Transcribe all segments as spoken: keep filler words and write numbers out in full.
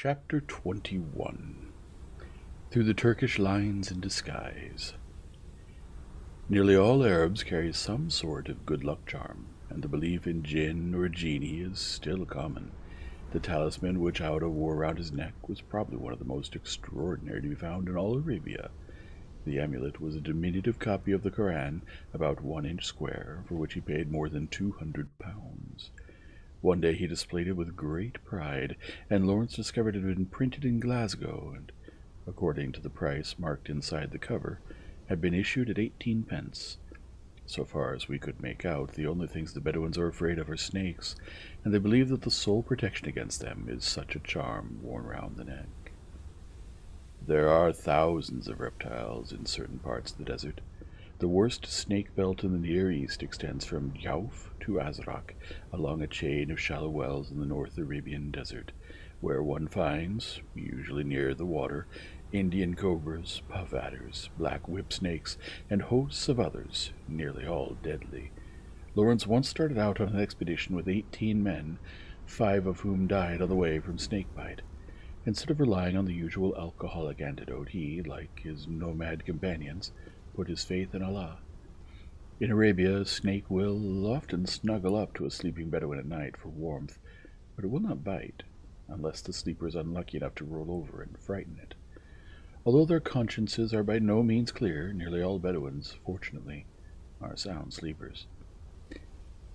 Chapter twenty-one. Through the Turkish Lines in Disguise. Nearly all Arabs carry some sort of good luck charm, and the belief in jinn or genie is still common. The talisman which Auda wore around his neck was probably one of the most extraordinary to be found in all Arabia. The amulet was a diminutive copy of the Koran, about one inch square, for which he paid more than two hundred pounds. One day he displayed it with great pride, and Lawrence discovered it had been printed in Glasgow, and, according to the price marked inside the cover, had been issued at eighteen pence. So far as we could make out, the only things the Bedouins are afraid of are snakes, and they believe that the sole protection against them is such a charm worn round the neck. There are thousands of reptiles in certain parts of the desert. The worst snake belt in the Near East extends from Jauf to Azraq, along a chain of shallow wells in the North Arabian desert, where one finds, usually near the water, Indian cobras, puff adders, black whip snakes, and hosts of others, nearly all deadly. Lawrence once started out on an expedition with eighteen men, five of whom died on the way from snake bite. Instead of relying on the usual alcoholic antidote, he, like his nomad companions, put his faith in Allah. In Arabia, a snake will often snuggle up to a sleeping Bedouin at night for warmth, but it will not bite, unless the sleeper is unlucky enough to roll over and frighten it. Although their consciences are by no means clear, nearly all Bedouins, fortunately, are sound sleepers.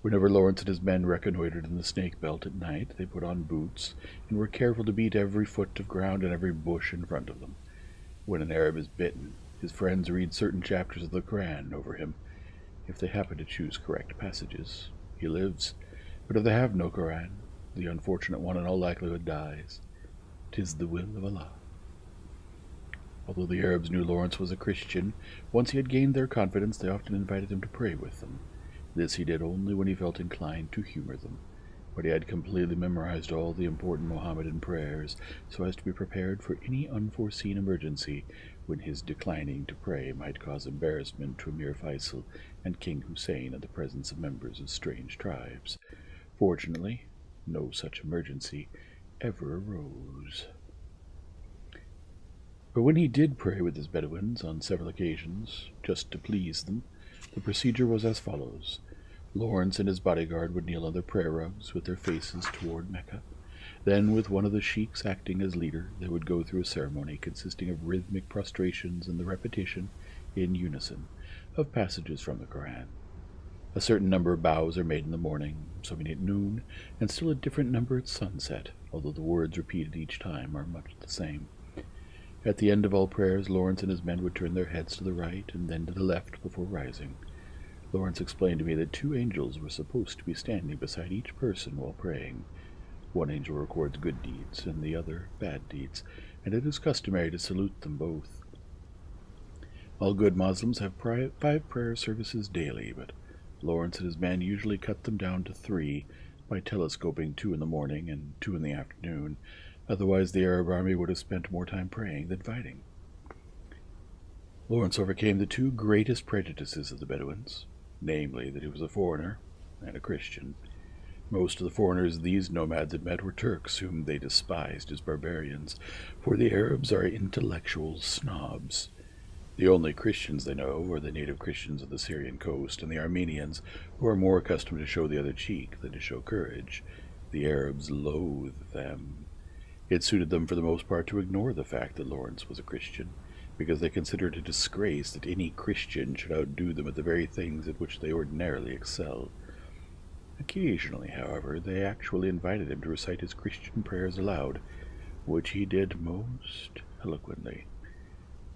Whenever Lawrence and his men reconnoitred in the snake belt at night, they put on boots, and were careful to beat every foot of ground and every bush in front of them. When an Arab is bitten, his friends read certain chapters of the Koran over him. If they happen to choose correct passages, he lives, but if they have no Koran, the unfortunate one in all likelihood dies. 'Tis the will of Allah. Although the Arabs knew Lawrence was a Christian, once he had gained their confidence, they often invited him to pray with them. This he did only when he felt inclined to humor them, but he had completely memorized all the important Mohammedan prayers, so as to be prepared for any unforeseen emergency, when his declining to pray might cause embarrassment to Amir Faisal and King Hussein in the presence of members of strange tribes. Fortunately, no such emergency ever arose. But when he did pray with his Bedouins on several occasions, just to please them, the procedure was as follows. Lawrence and his bodyguard would kneel on their prayer rugs with their faces toward Mecca. Then, with one of the sheiks acting as leader, they would go through a ceremony consisting of rhythmic prostrations and the repetition, in unison, of passages from the Koran. A certain number of bows are made in the morning, so many at noon, and still a different number at sunset, although the words repeated each time are much the same. At the end of all prayers, Lawrence and his men would turn their heads to the right and then to the left before rising. Lawrence explained to me that two angels were supposed to be standing beside each person while praying. One angel records good deeds, and the other bad deeds, and it is customary to salute them both. All good Muslims have pri five prayer services daily, but Lawrence and his men usually cut them down to three by telescoping two in the morning and two in the afternoon. Otherwise, the Arab army would have spent more time praying than fighting. Lawrence overcame the two greatest prejudices of the Bedouins, namely that he was a foreigner and a Christian. Most of the foreigners these nomads had met were Turks, whom they despised as barbarians, for the Arabs are intellectual snobs. The only Christians they know are the native Christians of the Syrian coast and the Armenians, who are more accustomed to show the other cheek than to show courage. The Arabs loathe them. It suited them for the most part to ignore the fact that Lawrence was a Christian, because they considered it a disgrace that any Christian should outdo them at the very things at which they ordinarily excelled. Occasionally, however, they actually invited him to recite his Christian prayers aloud, which he did most eloquently.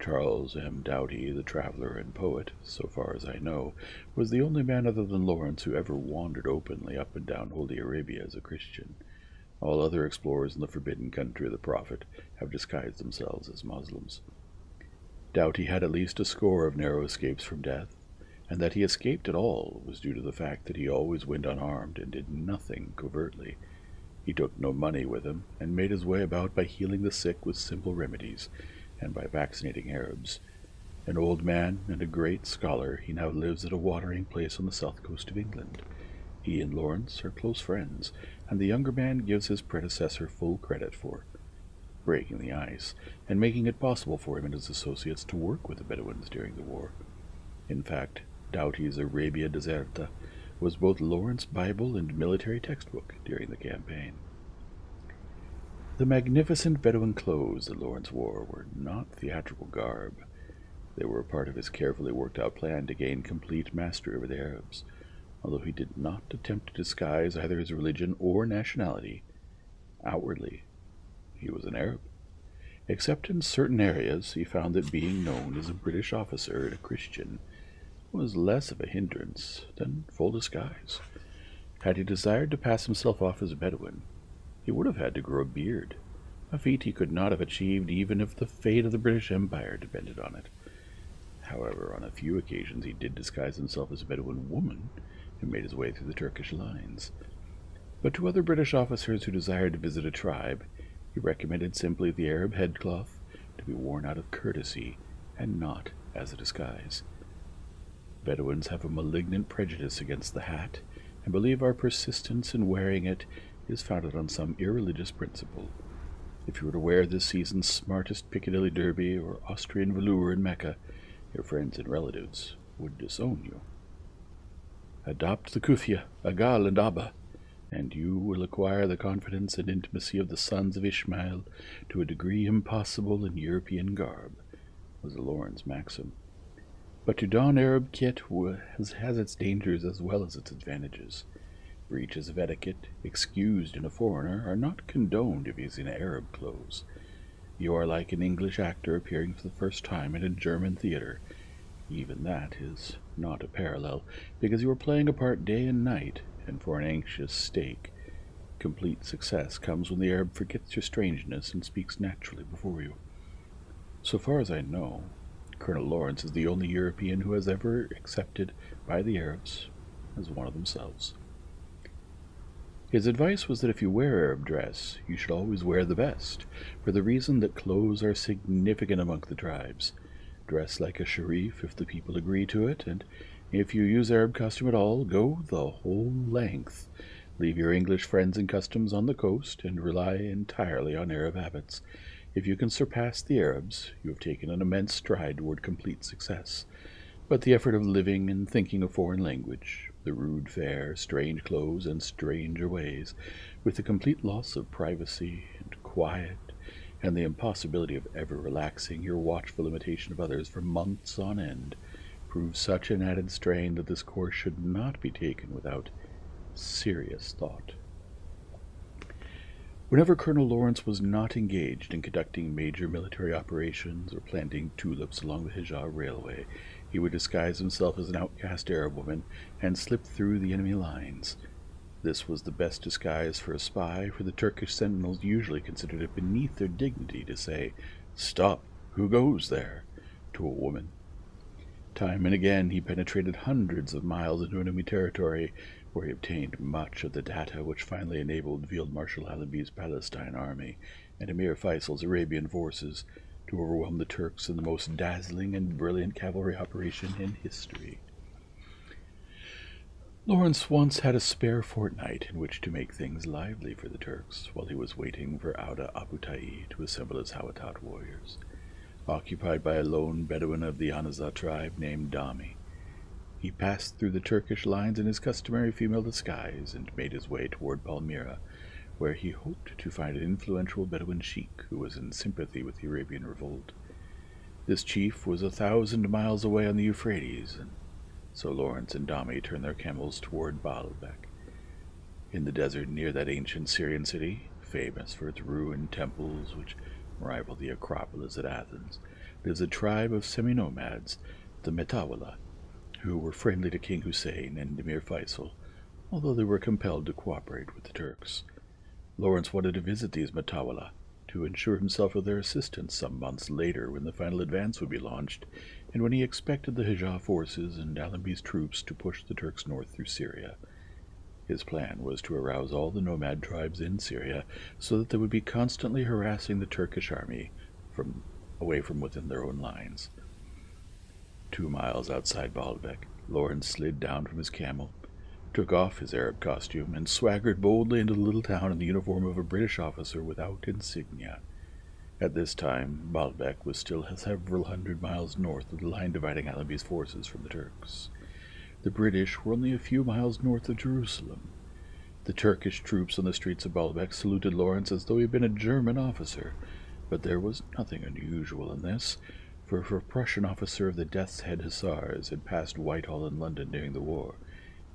Charles M. Doughty, the traveller and poet, so far as I know, was the only man other than Lawrence who ever wandered openly up and down Holy Arabia as a Christian. All other explorers in the forbidden country of the Prophet have disguised themselves as Muslims. Doughty had at least a score of narrow escapes from death, and that he escaped at all was due to the fact that he always went unarmed and did nothing covertly. He took no money with him, and made his way about by healing the sick with simple remedies, and by vaccinating Arabs. An old man and a great scholar, he now lives at a watering place on the south coast of England. He and Lawrence are close friends, and the younger man gives his predecessor full credit for breaking the ice, and making it possible for him and his associates to work with the Bedouins during the war. In fact, Doughty's Arabia Deserta was both Lawrence's Bible and military textbook during the campaign. The magnificent Bedouin clothes that Lawrence wore were not theatrical garb. They were a part of his carefully worked-out plan to gain complete mastery over the Arabs, although he did not attempt to disguise either his religion or nationality. Outwardly, he was an Arab. Except in certain areas, he found that being known as a British officer and a Christian was less of a hindrance than full disguise. Had he desired to pass himself off as a Bedouin, he would have had to grow a beard, a feat he could not have achieved even if the fate of the British Empire depended on it. However, on a few occasions he did disguise himself as a Bedouin woman and made his way through the Turkish lines. But to other British officers who desired to visit a tribe, he recommended simply the Arab headcloth to be worn out of courtesy and not as a disguise. Bedouins have a malignant prejudice against the hat and believe our persistence in wearing it is founded on some irreligious principle. If you were to wear this season's smartest Piccadilly derby or Austrian velour in Mecca, your friends and relatives would disown you. Adopt the kufia, agal, and abba, and you will acquire the confidence and intimacy of the sons of Ishmael to a degree impossible in European garb, was Lawrence's maxim. But to don Arab kit has its dangers as well as its advantages. Breaches of etiquette, excused in a foreigner, are not condoned if he is in Arab clothes. You are like an English actor appearing for the first time in a German theater. Even that is not a parallel, because you are playing a part day and night, and for an anxious stake. Complete success comes when the Arab forgets your strangeness and speaks naturally before you. So far as I know, Colonel Lawrence is the only European who has ever accepted by the Arabs as one of themselves. His advice was that if you wear Arab dress, you should always wear the best, for the reason that clothes are significant among the tribes. Dress like a Sharif if the people agree to it, and if you use Arab costume at all, go the whole length. Leave your English friends and customs on the coast, and rely entirely on Arab habits. If you can surpass the Arabs, you have taken an immense stride toward complete success. But the effort of living and thinking a foreign language, the rude fare, strange clothes, and stranger ways, with the complete loss of privacy and quiet, and the impossibility of ever relaxing your watchful imitation of others for months on end, proves such an added strain that this course should not be taken without serious thought. Whenever Colonel Lawrence was not engaged in conducting major military operations or planting tulips along the Hejaz Railway, he would disguise himself as an outcast Arab woman and slip through the enemy lines. This was the best disguise for a spy, for the Turkish sentinels usually considered it beneath their dignity to say, "Stop, who goes there?" to a woman. Time and again he penetrated hundreds of miles into enemy territory, where he obtained much of the data which finally enabled Field Marshal Allenby's Palestine army and Amir Faisal's Arabian forces to overwhelm the Turks in the most dazzling and brilliant cavalry operation in history. Lawrence once had a spare fortnight in which to make things lively for the Turks while he was waiting for Auda Abu Tayi to assemble his Howeitat warriors. Occupied by a lone Bedouin of the Anaza tribe named Dami, he passed through the Turkish lines in his customary female disguise and made his way toward Palmyra, where he hoped to find an influential Bedouin sheik who was in sympathy with the Arabian revolt. This chief was a thousand miles away on the Euphrates, and so Lawrence and Dami turned their camels toward Baalbek. In the desert near that ancient Syrian city, famous for its ruined temples which rival the Acropolis at Athens, lives a tribe of semi-nomads, the Metawala, who were friendly to King Hussein and Amir Faisal, although they were compelled to cooperate with the Turks. Lawrence wanted to visit these Metawala to ensure himself of their assistance some months later when the final advance would be launched, and when he expected the Hejaz forces and Allenby's troops to push the Turks north through Syria. His plan was to arouse all the nomad tribes in Syria so that they would be constantly harassing the Turkish army from away from within their own lines. Two miles outside Baalbek, Lawrence slid down from his camel, took off his Arab costume, and swaggered boldly into the little town in the uniform of a British officer without insignia. At this time, Baalbek was still several hundred miles north of the line dividing Allenby's forces from the Turks. The British were only a few miles north of Jerusalem. The Turkish troops on the streets of Baalbek saluted Lawrence as though he had been a German officer, but there was nothing unusual in this, for if a Prussian officer of the Death's Head Hussars had passed Whitehall in London during the war,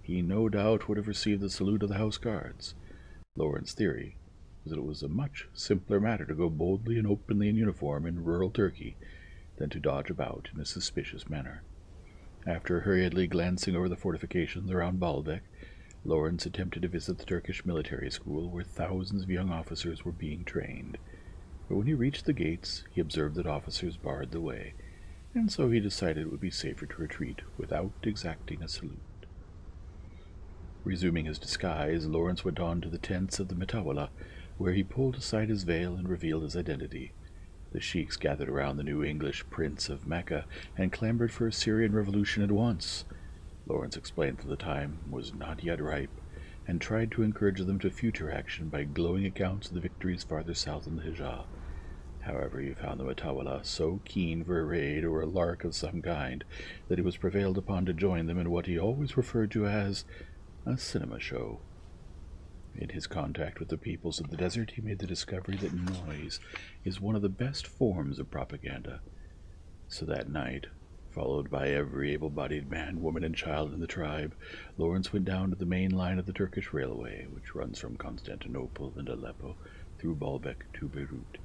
he no doubt would have received the salute of the House Guards. Lawrence's theory was that it was a much simpler matter to go boldly and openly in uniform in rural Turkey than to dodge about in a suspicious manner. After hurriedly glancing over the fortifications around Baalbek, Lawrence attempted to visit the Turkish military school where thousands of young officers were being trained. But when he reached the gates, he observed that officers barred the way, and so he decided it would be safer to retreat without exacting a salute. Resuming his disguise, Lawrence went on to the tents of the Metawala, where he pulled aside his veil and revealed his identity. The sheiks gathered around the new English prince of Mecca and clamored for a Syrian revolution at once. Lawrence explained that the time was not yet ripe, and tried to encourage them to future action by glowing accounts of the victories farther south in the Hejaz. However, he found the Metawala so keen for a raid or a lark of some kind that he was prevailed upon to join them in what he always referred to as a cinema show. In his contact with the peoples of the desert, he made the discovery that noise is one of the best forms of propaganda. So that night, followed by every able-bodied man, woman, and child in the tribe, Lawrence went down to the main line of the Turkish railway, which runs from Constantinople and Aleppo through Baalbek to Beirut.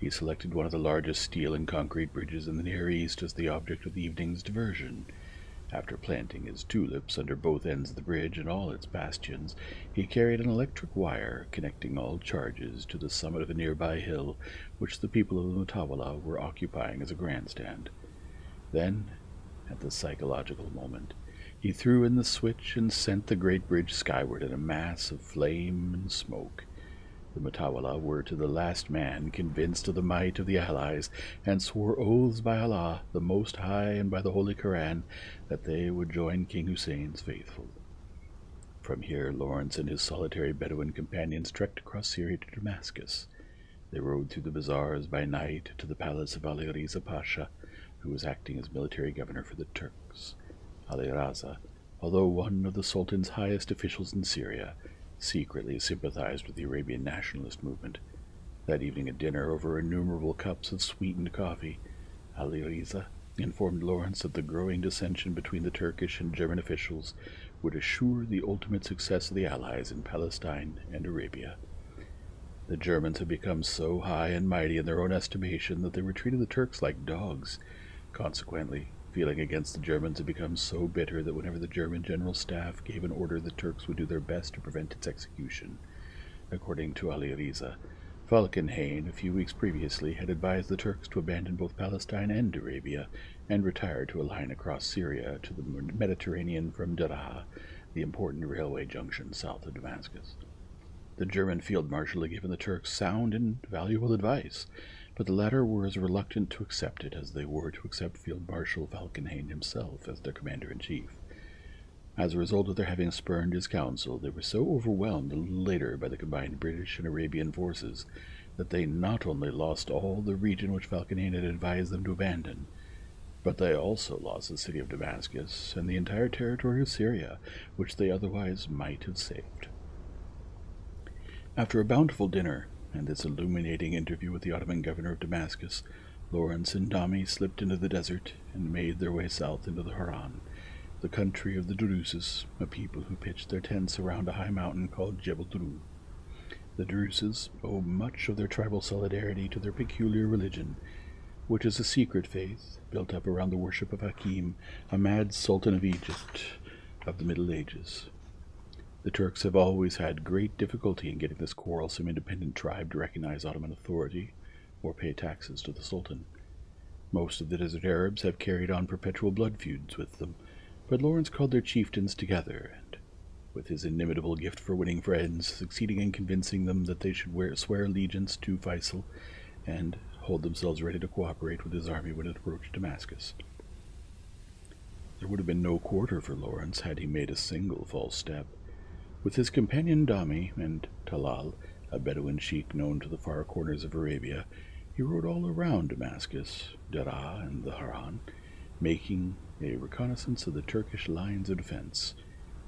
He selected one of the largest steel and concrete bridges in the Near East as the object of the evening's diversion. After planting his tulips under both ends of the bridge and all its bastions, he carried an electric wire connecting all charges to the summit of a nearby hill, which the people of the Metawala were occupying as a grandstand. Then, at the psychological moment, he threw in the switch and sent the great bridge skyward in a mass of flame and smoke. The Metawala were to the last man convinced of the might of the Allies, and swore oaths by Allah, the Most High, and by the Holy Koran, that they would join King Hussein's faithful. From here Lawrence and his solitary Bedouin companions trekked across Syria to Damascus. They rode through the bazaars by night to the palace of Ali Reza Pasha, who was acting as military governor for the Turks. Ali Reza, although one of the Sultan's highest officials in Syria, secretly sympathized with the Arabian nationalist movement. That evening at dinner, over innumerable cups of sweetened coffee, Ali Reza informed Lawrence that the growing dissension between the Turkish and German officials would assure the ultimate success of the Allies in Palestine and Arabia. The Germans had become so high and mighty in their own estimation that they were treating the Turks like dogs. Consequently, feeling against the Germans had become so bitter that whenever the German general staff gave an order, the Turks would do their best to prevent its execution. According to Ali Reza, Falkenhayn, a few weeks previously, had advised the Turks to abandon both Palestine and Arabia and retire to a line across Syria to the Mediterranean from Deraa, the important railway junction south of Damascus. The German field marshal had given the Turks sound and valuable advice, but the latter were as reluctant to accept it as they were to accept Field Marshal Falkenhayn himself as their commander-in-chief. As a result of their having spurned his counsel, they were so overwhelmed a little later by the combined British and Arabian forces that they not only lost all the region which Falkenhayn had advised them to abandon, but they also lost the city of Damascus and the entire territory of Syria, which they otherwise might have saved. After a bountiful dinner, and this illuminating interview with the Ottoman governor of Damascus, Lawrence and Dami slipped into the desert and made their way south into the Hauran, the country of the Druzes, a people who pitched their tents around a high mountain called Jebel Dru. The Druzes owe much of their tribal solidarity to their peculiar religion, which is a secret faith built up around the worship of Hakim, a mad sultan of Egypt of the Middle Ages. The Turks have always had great difficulty in getting this quarrelsome independent tribe to recognize Ottoman authority or pay taxes to the Sultan. Most of the desert Arabs have carried on perpetual blood feuds with them, but Lawrence called their chieftains together and, with his inimitable gift for winning friends, succeeding in convincing them that they should wear, swear allegiance to Faisal and hold themselves ready to cooperate with his army when it approached Damascus. There would have been no quarter for Lawrence had he made a single false step. With his companion Dami and Talal, a Bedouin sheik known to the far corners of Arabia, He rode all around Damascus, Deraa, and the Hauran, making a reconnaissance of the Turkish lines of defense.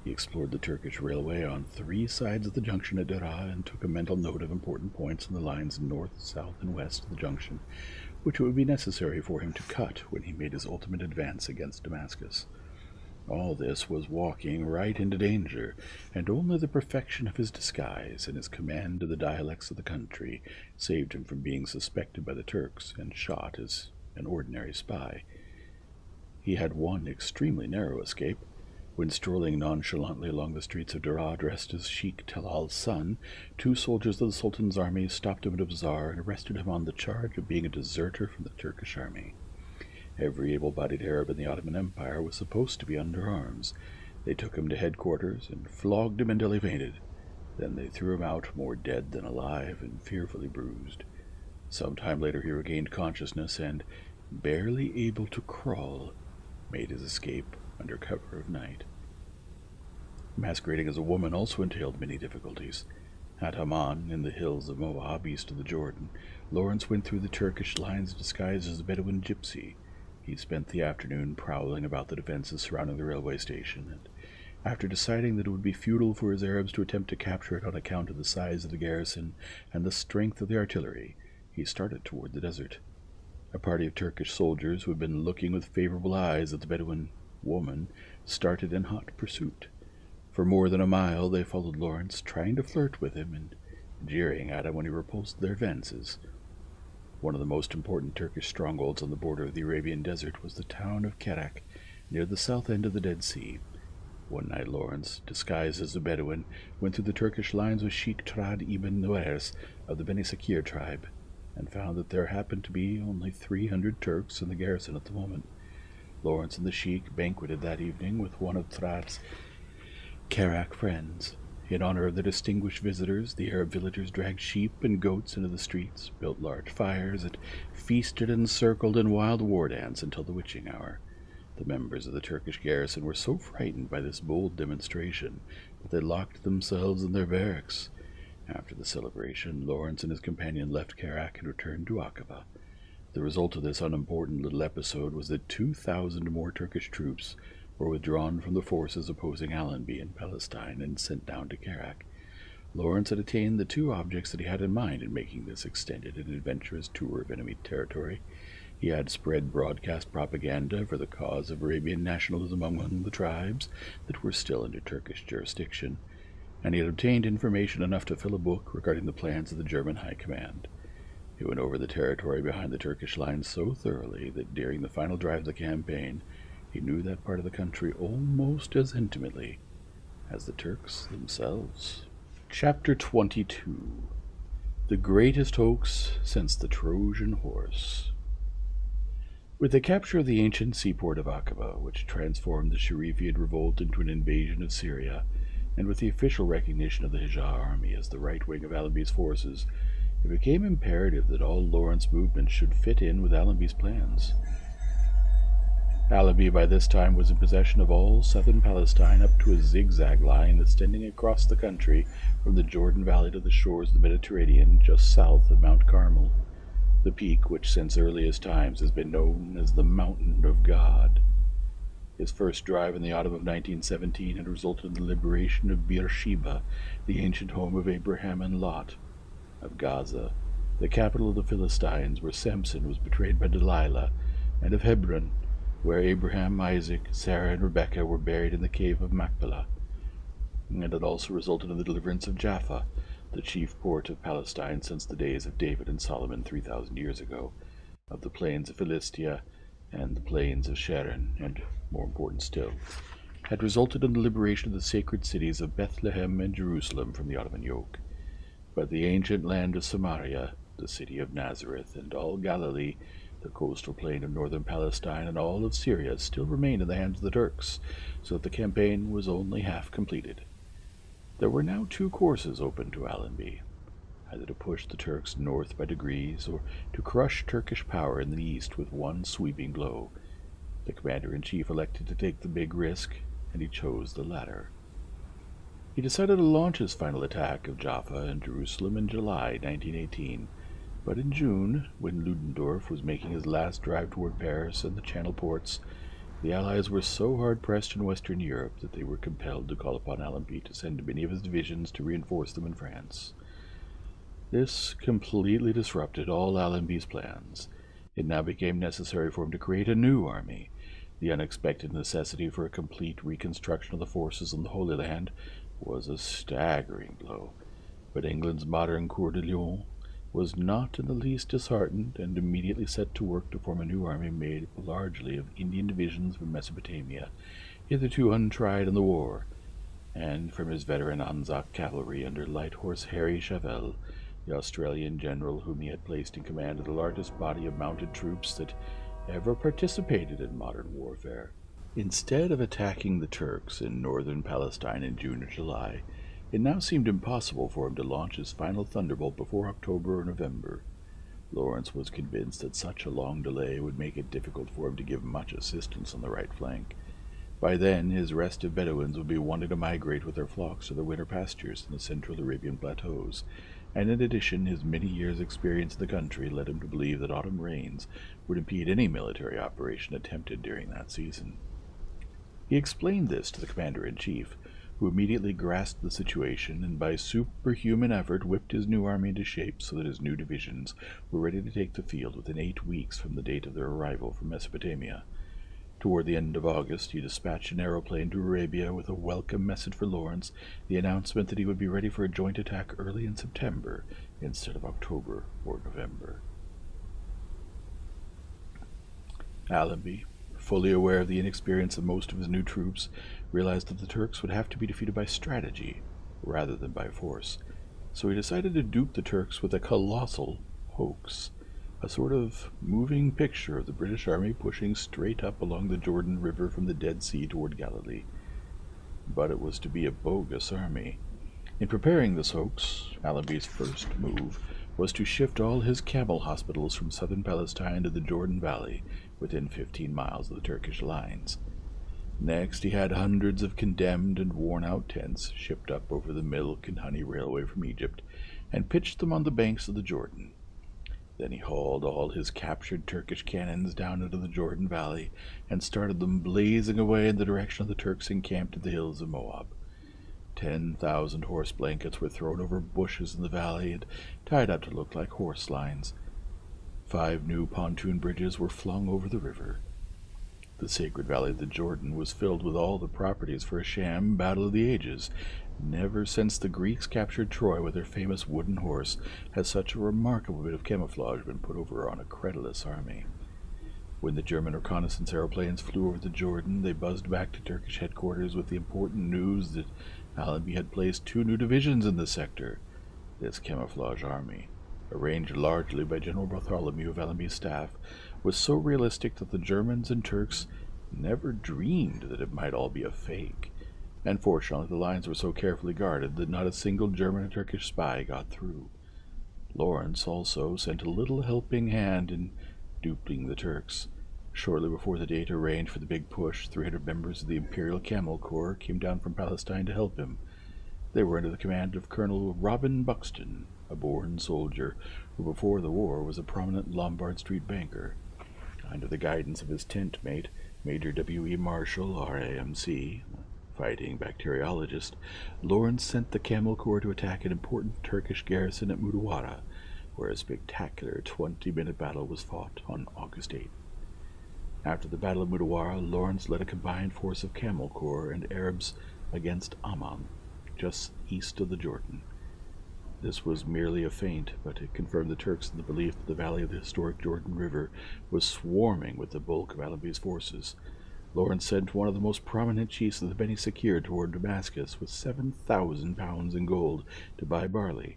He explored the Turkish railway on three sides of the junction at Deraa and took a mental note of important points in the lines north, south, and west of the junction, which it would be necessary for him to cut when he made his ultimate advance against Damascus. All this was walking right into danger, and only the perfection of his disguise and his command of the dialects of the country saved him from being suspected by the Turks and shot as an ordinary spy. He had one extremely narrow escape. When strolling nonchalantly along the streets of Deraa, dressed as Sheikh Talal's son, two soldiers of the Sultan's army stopped him at a bazaar and arrested him on the charge of being a deserter from the Turkish army. Every able-bodied Arab in the Ottoman Empire was supposed to be under arms. They took him to headquarters and flogged him until he fainted. Then they threw him out, more dead than alive and fearfully bruised. Some time later he regained consciousness and, barely able to crawl, made his escape under cover of night. Masquerading as a woman also entailed many difficulties. At Amman, in the hills of Moab, east of the Jordan, Lawrence went through the Turkish lines disguised as a Bedouin gypsy. He spent the afternoon prowling about the defenses surrounding the railway station, and after deciding that it would be futile for his Arabs to attempt to capture it on account of the size of the garrison and the strength of the artillery, he started toward the desert. A party of Turkish soldiers who had been looking with favorable eyes at the Bedouin woman started in hot pursuit. For more than a mile they followed Lawrence, trying to flirt with him and jeering at him when he repulsed their advances. One of the most important Turkish strongholds on the border of the Arabian desert was the town of Kerak, near the south end of the Dead Sea. One night Lawrence, disguised as a Bedouin, went through the Turkish lines with Sheikh Trad ibn Nuers of the Beni Sakir tribe, and found that there happened to be only three hundred Turks in the garrison at the moment. Lawrence and the Sheikh banqueted that evening with one of Trad's Kerak friends. In honor of the distinguished visitors, the Arab villagers dragged sheep and goats into the streets, built large fires, and feasted and circled in wild war dance until the witching hour. The members of the Turkish garrison were so frightened by this bold demonstration that they locked themselves in their barracks. After the celebration, Lawrence and his companion left Kerak and returned to Aqaba. The result of this unimportant little episode was that two thousand more Turkish troops were withdrawn from the forces opposing Allenby in Palestine and sent down to Kerak. Lawrence had attained the two objects that he had in mind in making this extended and adventurous tour of enemy territory. He had spread broadcast propaganda for the cause of Arabian nationalism among the tribes that were still under Turkish jurisdiction, and he had obtained information enough to fill a book regarding the plans of the German High Command. He went over the territory behind the Turkish lines so thoroughly that during the final drive of the campaign, he knew that part of the country almost as intimately as the Turks themselves. Chapter twenty-two. The Greatest Hoax Since the Trojan Horse. With the capture of the ancient seaport of Aqaba, which transformed the Sharifiad revolt into an invasion of Syria, and with the official recognition of the Hejaz army as the right wing of Allenby's forces, it became imperative that all Lawrence movements should fit in with Allenby's plans. Allenby by this time was in possession of all southern Palestine up to a zigzag line extending across the country from the Jordan Valley to the shores of the Mediterranean just south of Mount Carmel, the peak which since earliest times has been known as the Mountain of God. His first drive in the autumn of nineteen seventeen had resulted in the liberation of Beersheba, the ancient home of Abraham and Lot, of Gaza, the capital of the Philistines, where Samson was betrayed by Delilah, and of Hebron, where Abraham, Isaac, Sarah, and Rebekah were buried in the cave of Machpelah. And it also resulted in the deliverance of Jaffa, the chief port of Palestine since the days of David and Solomon three thousand years ago, of the plains of Philistia and the plains of Sharon, and, more important still, had resulted in the liberation of the sacred cities of Bethlehem and Jerusalem from the Ottoman yoke. But the ancient land of Samaria, the city of Nazareth, and all Galilee, the coastal plain of northern Palestine, and all of Syria still remained in the hands of the Turks, so that the campaign was only half completed. There were now two courses open to Allenby: either to push the Turks north by degrees, or to crush Turkish power in the east with one sweeping blow. The commander-in-chief elected to take the big risk, and he chose the latter. He decided to launch his final attack of Jaffa and Jerusalem in July nineteen eighteen, But in June, when Ludendorff was making his last drive toward Paris and the Channel ports, the Allies were so hard-pressed in Western Europe that they were compelled to call upon Allenby to send many of his divisions to reinforce them in France. This completely disrupted all Allenby's plans. It now became necessary for him to create a new army. The unexpected necessity for a complete reconstruction of the forces in the Holy Land was a staggering blow, but England's modern Cour de Lion was not in the least disheartened and immediately set to work to form a new army made largely of Indian divisions from Mesopotamia, hitherto untried in the war, and from his veteran Anzac cavalry under Light Horse Harry Chauvel, the Australian general whom he had placed in command of the largest body of mounted troops that ever participated in modern warfare. Instead of attacking the Turks in northern Palestine in June or July, it now seemed impossible for him to launch his final thunderbolt before October or November. Lawrence was convinced that such a long delay would make it difficult for him to give much assistance on the right flank. By then, his restive Bedouins would be wanting to migrate with their flocks to their winter pastures in the central Arabian plateaus, and in addition, his many years' experience in the country led him to believe that autumn rains would impede any military operation attempted during that season. He explained this to the commander-in-chief, who immediately grasped the situation and by superhuman effort whipped his new army into shape so that his new divisions were ready to take the field within eight weeks from the date of their arrival from Mesopotamia. Toward the end of August, he dispatched an aeroplane to Arabia with a welcome message for Lawrence, the announcement that he would be ready for a joint attack early in September instead of October or November. Allenby, fully aware of the inexperience of most of his new troops, realized that the Turks would have to be defeated by strategy rather than by force, so he decided to dupe the Turks with a colossal hoax, a sort of moving picture of the British army pushing straight up along the Jordan River from the Dead Sea toward Galilee. But it was to be a bogus army. In preparing this hoax, Allenby's first move was to shift all his camel hospitals from southern Palestine to the Jordan Valley, within fifteen miles of the Turkish lines. Next, he had hundreds of condemned and worn-out tents shipped up over the milk and honey railway from Egypt, and pitched them on the banks of the Jordan. Then he hauled all his captured Turkish cannons down into the Jordan Valley, and started them blazing away in the direction of the Turks encamped in the hills of Moab. Ten thousand horse blankets were thrown over bushes in the valley and tied up to look like horse lines. Five new pontoon bridges were flung over the river. The sacred valley of the Jordan was filled with all the properties for a sham battle of the ages. Never since the Greeks captured Troy with their famous wooden horse has such a remarkable bit of camouflage been put over on a credulous army. When the German reconnaissance aeroplanes flew over the Jordan, they buzzed back to Turkish headquarters with the important news that Allenby had placed two new divisions in the sector. This camouflage army, arranged largely by General Bartholomew of Allenby's staff, was so realistic that the Germans and Turks never dreamed that it might all be a fake. And fortunately, the lines were so carefully guarded that not a single German or Turkish spy got through. Lawrence also sent a little helping hand in duping the Turks. Shortly before the date arranged for the big push, three hundred members of the Imperial Camel Corps came down from Palestine to help him. They were under the command of Colonel Robin Buxton, a born soldier, who before the war was a prominent Lombard Street banker. Under the guidance of his tent mate, Major W E Marshall, R A M C, fighting bacteriologist, Lawrence sent the Camel Corps to attack an important Turkish garrison at Muduwara, where a spectacular twenty-minute battle was fought on August eighth. After the Battle of Muduwara, Lawrence led a combined force of Camel Corps and Arabs against Amman, just east of the Jordan. This was merely a feint, but it confirmed the Turks in the belief that the valley of the historic Jordan River was swarming with the bulk of Allenby's forces. Lawrence sent one of the most prominent chiefs of the Beni Sakir toward Damascus with seven thousand pounds in gold to buy barley.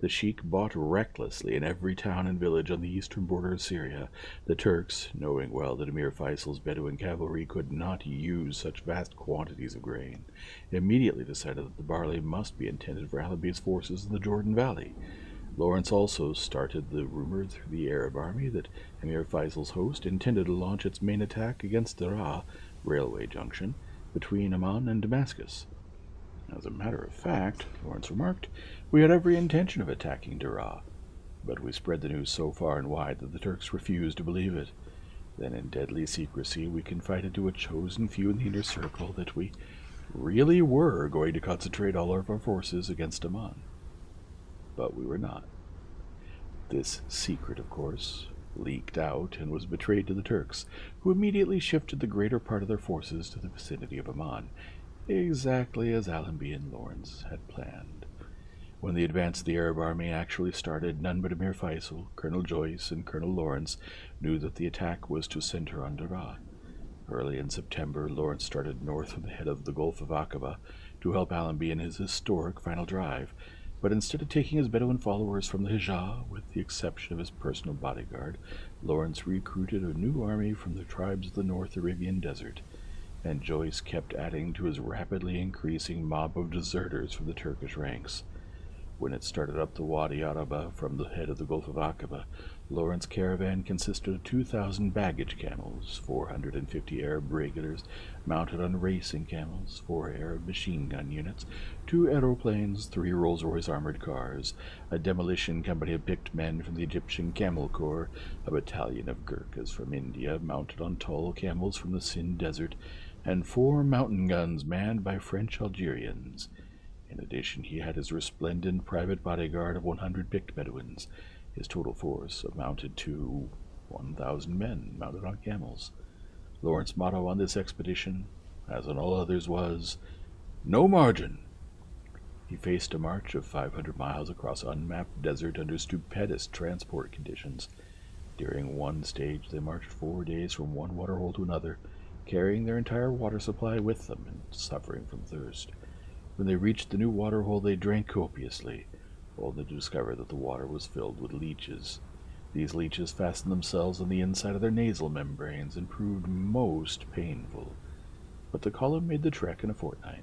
The sheik bought recklessly in every town and village on the eastern border of Syria. The Turks, knowing well that Amir Faisal's Bedouin cavalry could not use such vast quantities of grain, immediately decided that the barley must be intended for Allenby's forces in the Jordan Valley. Lawrence also started the rumor through the Arab army that Amir Faisal's host intended to launch its main attack against Deraa railway junction between Amman and Damascus. As a matter of fact, Lawrence remarked, we had every intention of attacking Deraa. But we spread the news so far and wide that the Turks refused to believe it. Then in deadly secrecy we confided to a chosen few in the inner circle that we really were going to concentrate all of our forces against Amman. But we were not. This secret, of course, leaked out and was betrayed to the Turks, who immediately shifted the greater part of their forces to the vicinity of Amman, exactly as Allenby and Lawrence had planned. When the advance of the Arab army actually started, none but Amir Faisal, Colonel Joyce, and Colonel Lawrence knew that the attack was to center on Deraa. Early in September, Lawrence started north from the head of the Gulf of Aqaba to help Allenby in his historic final drive, but instead of taking his Bedouin followers from the Hejaz, with the exception of his personal bodyguard, Lawrence recruited a new army from the tribes of the North Arabian desert, and Joyce kept adding to his rapidly increasing mob of deserters from the Turkish ranks. When it started up the Wadi Araba from the head of the Gulf of Aqaba, Lawrence's caravan consisted of two thousand baggage camels, four hundred fifty Arab regulars mounted on racing camels, four Arab machine gun units, two aeroplanes, three Rolls-Royce armored cars, a demolition company of picked men from the Egyptian Camel Corps, a battalion of Gurkhas from India mounted on tall camels from the Sind Desert, and four mountain guns manned by French Algerians. In addition, he had his resplendent private bodyguard of one hundred picked Bedouins. His total force amounted to one thousand men mounted on camels. Lawrence's motto on this expedition, as on all others, was, "No margin!" He faced a march of five hundred miles across unmapped desert under stupendous transport conditions. During one stage, they marched four days from one waterhole to another, carrying their entire water supply with them and suffering from thirst. When they reached the new waterhole, they drank copiously, only to discover that the water was filled with leeches. These leeches fastened themselves on the inside of their nasal membranes and proved most painful. But the column made the trek in a fortnight.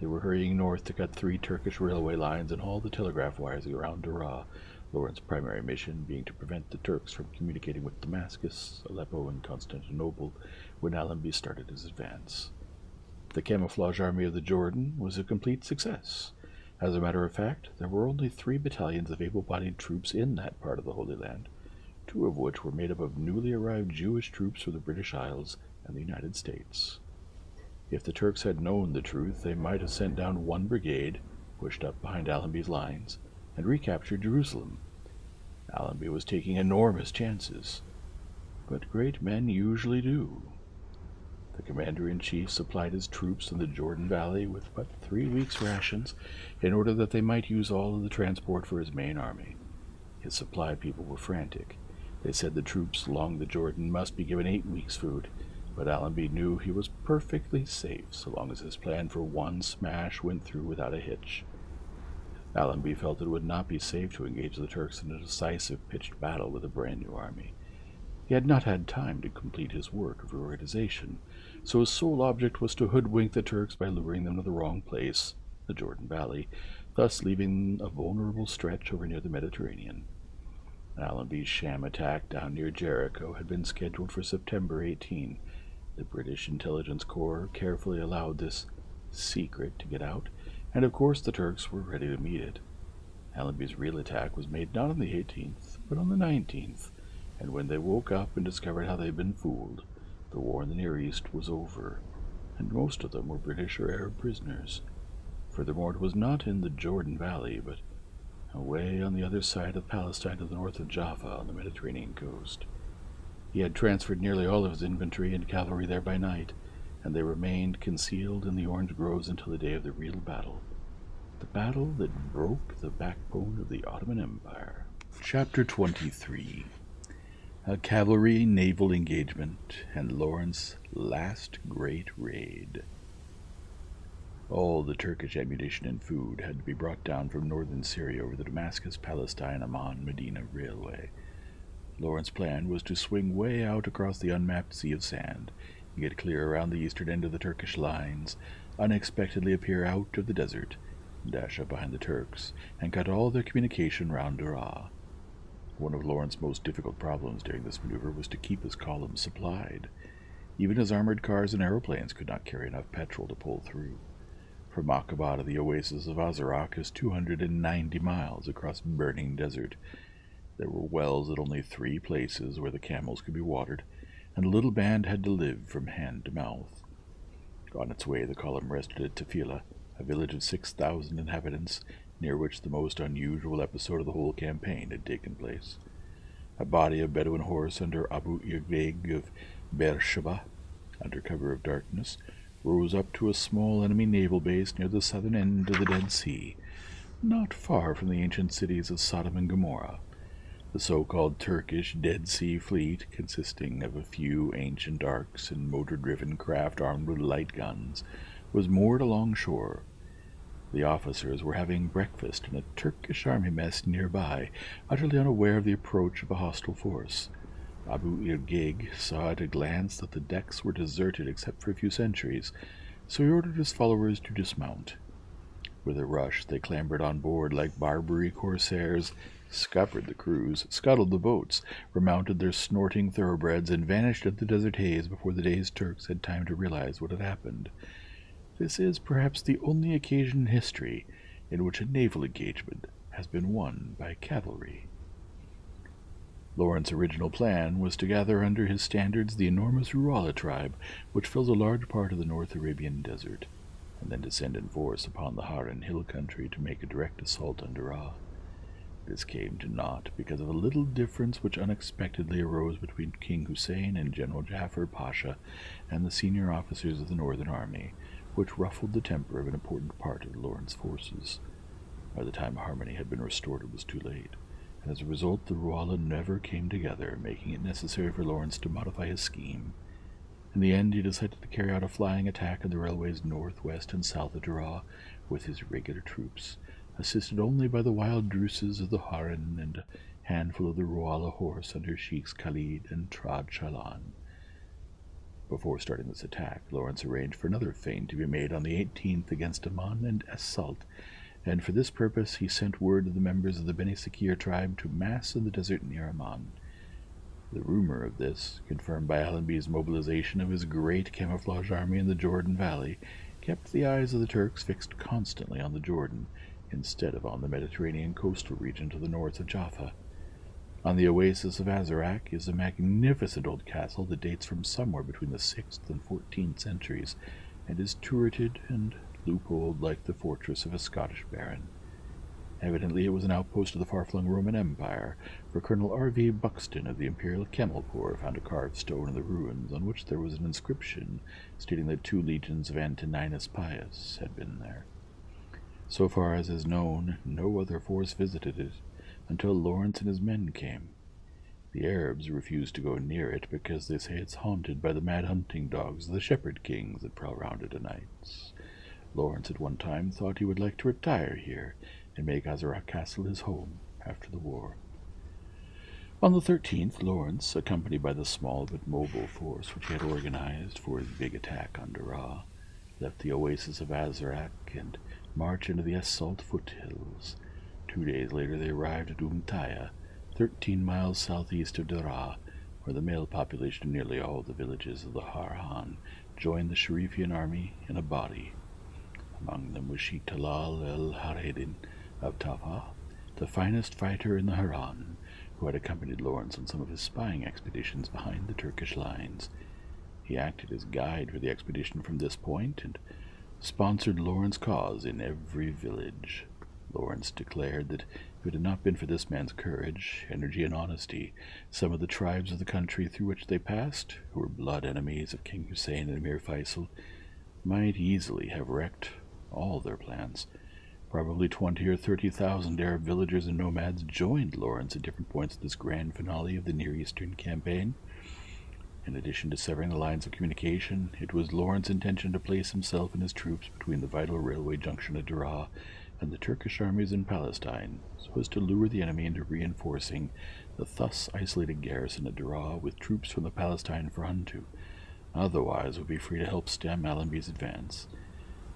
They were hurrying north to cut three Turkish railway lines and haul the telegraph wires around Deraa, Lawrence's primary mission being to prevent the Turks from communicating with Damascus, Aleppo, and Constantinople when Allenby started his advance. The camouflage army of the Jordan was a complete success. As a matter of fact, there were only three battalions of able-bodied troops in that part of the Holy Land, two of which were made up of newly arrived Jewish troops from the British Isles and the United States. If the Turks had known the truth, they might have sent down one brigade, pushed up behind Allenby's lines, and recaptured Jerusalem. Allenby was taking enormous chances, but great men usually do. The commander-in-chief supplied his troops in the Jordan Valley with but three weeks' rations in order that they might use all of the transport for his main army. His supply people were frantic. They said the troops along the Jordan must be given eight weeks' food, but Allenby knew he was perfectly safe so long as his plan for one smash went through without a hitch. Allenby felt it would not be safe to engage the Turks in a decisive pitched battle with a brand-new army. He had not had time to complete his work of reorganization, so his sole object was to hoodwink the Turks by luring them to the wrong place, the Jordan Valley, thus leaving a vulnerable stretch over near the Mediterranean. Allenby's sham attack down near Jericho had been scheduled for September eighteenth. The British Intelligence Corps carefully allowed this secret to get out, and of course the Turks were ready to meet it. Allenby's real attack was made not on the eighteenth, but on the nineteenth. And when they woke up and discovered how they had been fooled, the war in the Near East was over, and most of them were British or Arab prisoners. Furthermore, it was not in the Jordan Valley, but away on the other side of Palestine to the north of Jaffa on the Mediterranean coast. He had transferred nearly all of his infantry and cavalry there by night, and they remained concealed in the orange groves until the day of the real battle, the battle that broke the backbone of the Ottoman Empire. Chapter twenty-three. A cavalry naval engagement and Lawrence's last great raid. All the Turkish ammunition and food had to be brought down from northern Syria over the Damascus-Palestine-Amman-Medina railway. Lawrence's plan was to swing way out across the unmapped sea of sand and get clear around the eastern end of the Turkish lines, unexpectedly appear out of the desert, dash up behind the Turks, and cut all their communication round Deraa. One of Lawrence's most difficult problems during this maneuver was to keep his column supplied. Even his armored cars and aeroplanes could not carry enough petrol to pull through. From Aqaba to the oasis of Azraq is two hundred ninety miles across burning desert, There were wells at only three places where the camels could be watered, and the little band had to live from hand to mouth. On its way, the column rested at Tafila, a village of six thousand inhabitants, near which the most unusual episode of the whole campaign had taken place. A body of Bedouin horse under Abu Yagdeg of Beersheba, under cover of darkness, rose up to a small enemy naval base near the southern end of the Dead Sea, not far from the ancient cities of Sodom and Gomorrah. The so-called Turkish Dead Sea Fleet, consisting of a few ancient arcs and motor-driven craft armed with light guns, was moored alongshore. The officers were having breakfast in a Turkish army mess nearby, utterly unaware of the approach of a hostile force. Abu Irgig saw at a glance that the decks were deserted except for a few sentries, so he ordered his followers to dismount. With a rush, they clambered on board like Barbary corsairs, scuppered the crews, scuttled the boats, remounted their snorting thoroughbreds, and vanished at the desert haze before the dazed Turks had time to realize what had happened. This is perhaps the only occasion in history in which a naval engagement has been won by cavalry. Lawrence's original plan was to gather under his standards the enormous Ruwala tribe, which fills a large part of the North Arabian desert, and then descend in force upon the Hauran hill country to make a direct assault on Deraa. This came to naught because of a little difference which unexpectedly arose between King Hussein and General Jaafar Pasha and the senior officers of the Northern Army, which ruffled the temper of an important part of Lawrence's forces. By the time harmony had been restored, it was too late, and as a result the Ruwala never came together, making it necessary for Lawrence to modify his scheme. In the end, he decided to carry out a flying attack on the railways north, west, and south of Deraa with his regular troops, assisted only by the wild Druzes of the Hauran and a handful of the Ruwala horse under Sheikhs Khalid and Trad Chalan. Before starting this attack, Lawrence arranged for another feint to be made on the eighteenth against Amman and Assault, and for this purpose he sent word to the members of the Beni Sakir tribe to mass in the desert near Amman. The rumor of this, confirmed by Allenby's mobilization of his great camouflage army in the Jordan Valley, kept the eyes of the Turks fixed constantly on the Jordan, instead of on the Mediterranean coastal region to the north of Jaffa. On the oasis of Azraq is a magnificent old castle that dates from somewhere between the sixth and fourteenth centuries, and is turreted and loopholed like the fortress of a Scottish baron. Evidently it was an outpost of the far-flung Roman Empire, for Colonel R V Buxton of the Imperial Camel Corps found a carved stone in the ruins on which there was an inscription stating that two legions of Antoninus Pius had been there. So far as is known, no other force visited it until Lawrence and his men came. The Arabs refused to go near it because they say it's haunted by the mad hunting dogs of the shepherd kings that prowl round it at nights. Lawrence at one time thought he would like to retire here and make Azraq Castle his home after the war. On the thirteenth, Lawrence, accompanied by the small but mobile force which he had organized for his big attack on Deraa, left the oasis of Azraq and march into the Assault foothills. Two days later they arrived at Umtaiye, thirteen miles southeast of Deraa, where the male population of nearly all the villages of the Hauran joined the Sharifian army in a body. Among them was Sheikh Talal el-Haredin of Tafa, the finest fighter in the Hauran, who had accompanied Lawrence on some of his spying expeditions behind the Turkish lines. He acted as guide for the expedition from this point, and sponsored Lawrence's cause in every village. Lawrence declared that if it had not been for this man's courage, energy, and honesty, some of the tribes of the country through which they passed, who were blood enemies of King Hussein and Amir Faisal, might easily have wrecked all their plans. Probably twenty or thirty thousand Arab villagers and nomads joined Lawrence at different points of this grand finale of the Near Eastern campaign. In addition to severing the lines of communication, it was Lawrence's intention to place himself and his troops between the vital railway junction at Deraa and the Turkish armies in Palestine, so as to lure the enemy into reinforcing the thus isolated garrison at Deraa with troops from the Palestine front, who otherwise would be free to help stem Allenby's advance.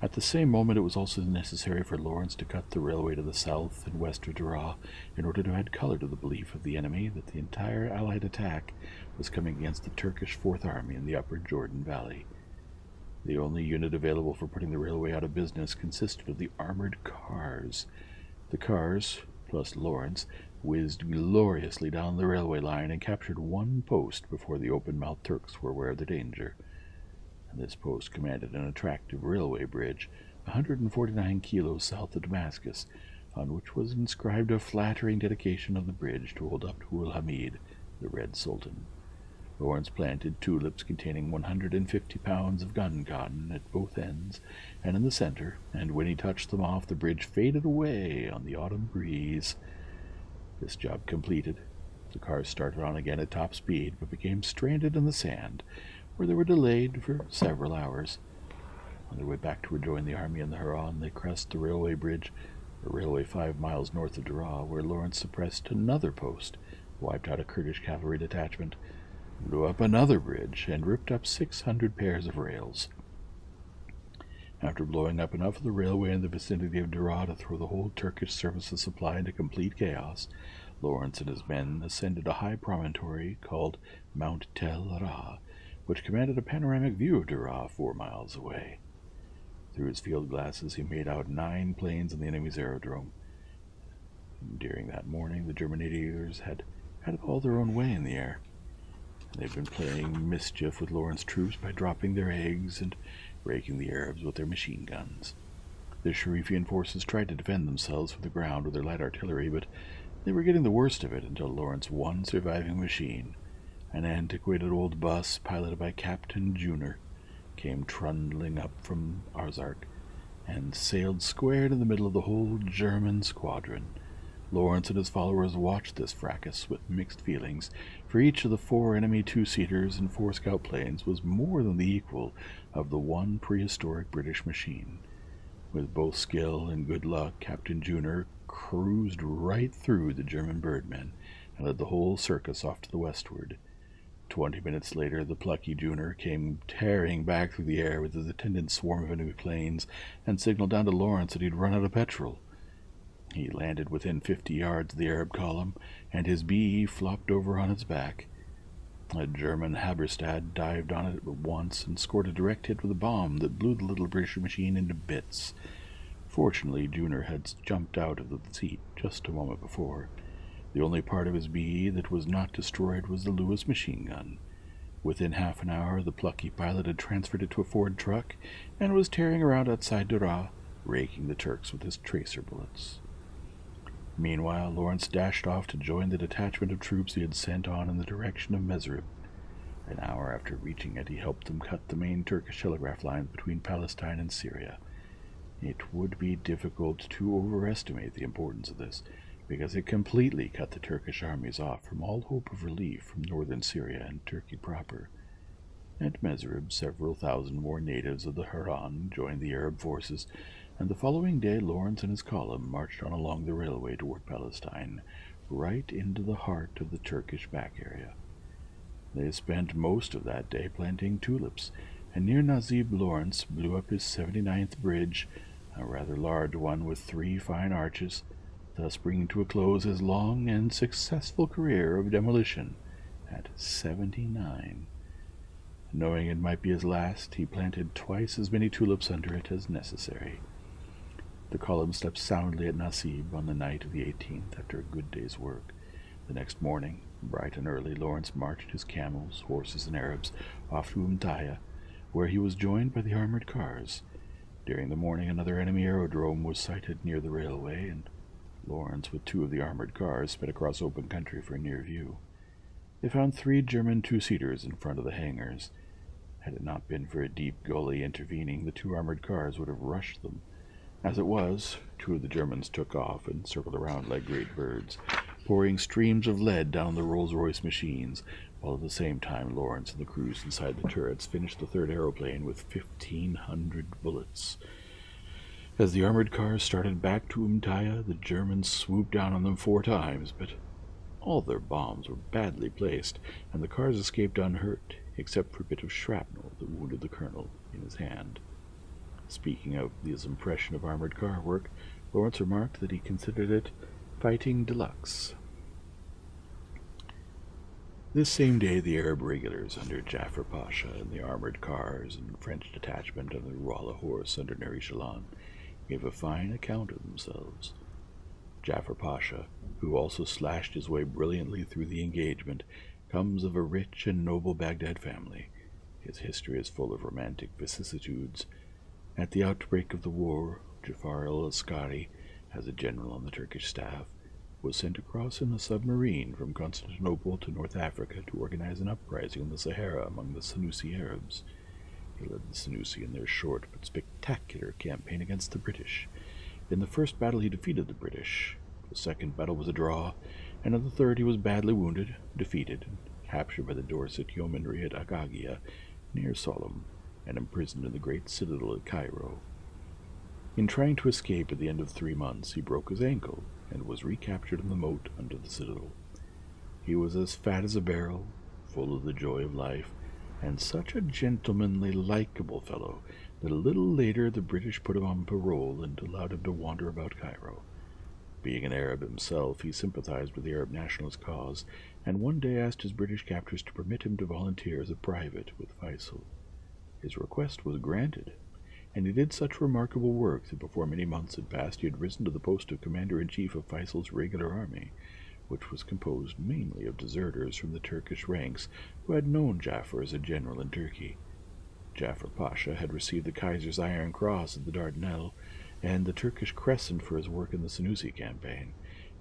At the same moment, it was also necessary for Lawrence to cut the railway to the south and west of Deraa in order to add color to the belief of the enemy that the entire Allied attack was coming against the Turkish Fourth Army in the upper Jordan Valley. The only unit available for putting the railway out of business consisted of the armored cars. The cars, plus Lawrence, whizzed gloriously down the railway line and captured one post before the open-mouthed Turks were aware of the danger. And this post commanded an attractive railway bridge, one hundred forty-nine kilos south of Damascus, on which was inscribed a flattering dedication of the bridge to old Abdul Hamid, the Red Sultan. Lawrence planted tulips containing one hundred fifty pounds of gun cotton at both ends and in the center, and when he touched them off, the bridge faded away on the autumn breeze. This job completed, the cars started on again at top speed, but became stranded in the sand, where they were delayed for several hours. On their way back to rejoin the army in the Hauran, they crossed the railway bridge, a railway five miles north of Deraa, where Lawrence suppressed another post, wiped out a Kurdish cavalry detachment, blew up another bridge, and ripped up six hundred pairs of rails. After blowing up enough of the railway in the vicinity of Deraa to throw the whole Turkish services supply into complete chaos, Lawrence and his men ascended a high promontory called Mount Tel Ra, which commanded a panoramic view of Deraa four miles away. Through his field glasses he made out nine planes in the enemy's aerodrome. During that morning, the German aviators had had it all their own way in the air. They've been playing mischief with Lawrence's troops by dropping their eggs and raking the Arabs with their machine guns. The Sharifian forces tried to defend themselves from the ground with their light artillery, but they were getting the worst of it until Lawrence one surviving machine, an antiquated old bus piloted by Captain Junior, came trundling up from Azraq and sailed square in the middle of the whole German squadron. Lawrence and his followers watched this fracas with mixed feelings, for each of the four enemy two-seaters and four scout planes was more than the equal of the one prehistoric British machine. With both skill and good luck, Captain Junior cruised right through the German birdmen and led the whole circus off to the westward. Twenty minutes later, the plucky Junior came tearing back through the air with his attendant swarm of enemy planes and signaled down to Lawrence that he'd run out of petrol. He landed within fifty yards of the Arab column, and his B E flopped over on its back. A German Haberstad dived on it at once and scored a direct hit with a bomb that blew the little British machine into bits. Fortunately, Junior had jumped out of the seat just a moment before. The only part of his B E that was not destroyed was the Lewis machine gun. Within half an hour, the plucky pilot had transferred it to a Ford truck and was tearing around outside Deraa, raking the Turks with his tracer bullets. Meanwhile, Lawrence dashed off to join the detachment of troops he had sent on in the direction of Mesrib. An hour after reaching it, he helped them cut the main Turkish telegraph lines between Palestine and Syria. It would be difficult to overestimate the importance of this, because it completely cut the Turkish armies off from all hope of relief from northern Syria and Turkey proper. At Mesrib, several thousand more natives of the Hauran joined the Arab forces, and the following day Lawrence and his column marched on along the railway toward Palestine, right into the heart of the Turkish back area. They spent most of that day planting tulips, and near Nazib Lawrence blew up his seventy-ninth bridge, a rather large one with three fine arches, thus bringing to a close his long and successful career of demolition at seventy-nine. Knowing it might be his last, he planted twice as many tulips under it as necessary. The column slept soundly at Nasib on the night of the eighteenth after a good day's work. The next morning, bright and early, Lawrence marched his camels, horses, and Arabs off to Umtaiye, where he was joined by the armored cars. During the morning, another enemy aerodrome was sighted near the railway, and Lawrence, with two of the armored cars, sped across open country for a near view. They found three German two-seaters in front of the hangars. Had it not been for a deep gully intervening, the two armored cars would have rushed them. As it was, two of the Germans took off and circled around like great birds, pouring streams of lead down the Rolls-Royce machines, while at the same time Lawrence and the crews inside the turrets finished the third aeroplane with fifteen hundred bullets. As the armored cars started back to Umtaiye, the Germans swooped down on them four times, but all their bombs were badly placed, and the cars escaped unhurt, except for a bit of shrapnel that wounded the colonel in his hand. Speaking of his impression of armored car work, Lawrence remarked that he considered it fighting deluxe. This same day, the Arab regulars under Jaafar Pasha and the armored cars and French detachment under the Ruwala horse under Nuri Shalan gave a fine account of themselves. Jaafar Pasha, who also slashed his way brilliantly through the engagement, comes of a rich and noble Baghdad family. His history is full of romantic vicissitudes. At the outbreak of the war, Jafar al-Askari, as a general on the Turkish staff, was sent across in a submarine from Constantinople to North Africa to organize an uprising in the Sahara among the Senussi Arabs. He led the Senussi in their short but spectacular campaign against the British. In the first battle he defeated the British, the second battle was a draw, and in the third he was badly wounded, defeated, and captured by the Dorset yeomanry at Agagia, near Solom, and imprisoned in the great citadel at Cairo. In trying to escape at the end of three months, he broke his ankle and was recaptured in the moat under the citadel. He was as fat as a barrel, full of the joy of life, and such a gentlemanly, likable fellow that a little later the British put him on parole and allowed him to wander about Cairo. Being an Arab himself, he sympathized with the Arab nationalist cause, and one day asked his British captors to permit him to volunteer as a private with Faisal. His request was granted, and he did such remarkable work that before many months had passed he had risen to the post of commander-in-chief of Faisal's regular army, which was composed mainly of deserters from the Turkish ranks who had known Jaafar as a general in Turkey. Jaafar Pasha had received the Kaiser's Iron Cross at the Dardanelles and the Turkish Crescent for his work in the Senussi campaign,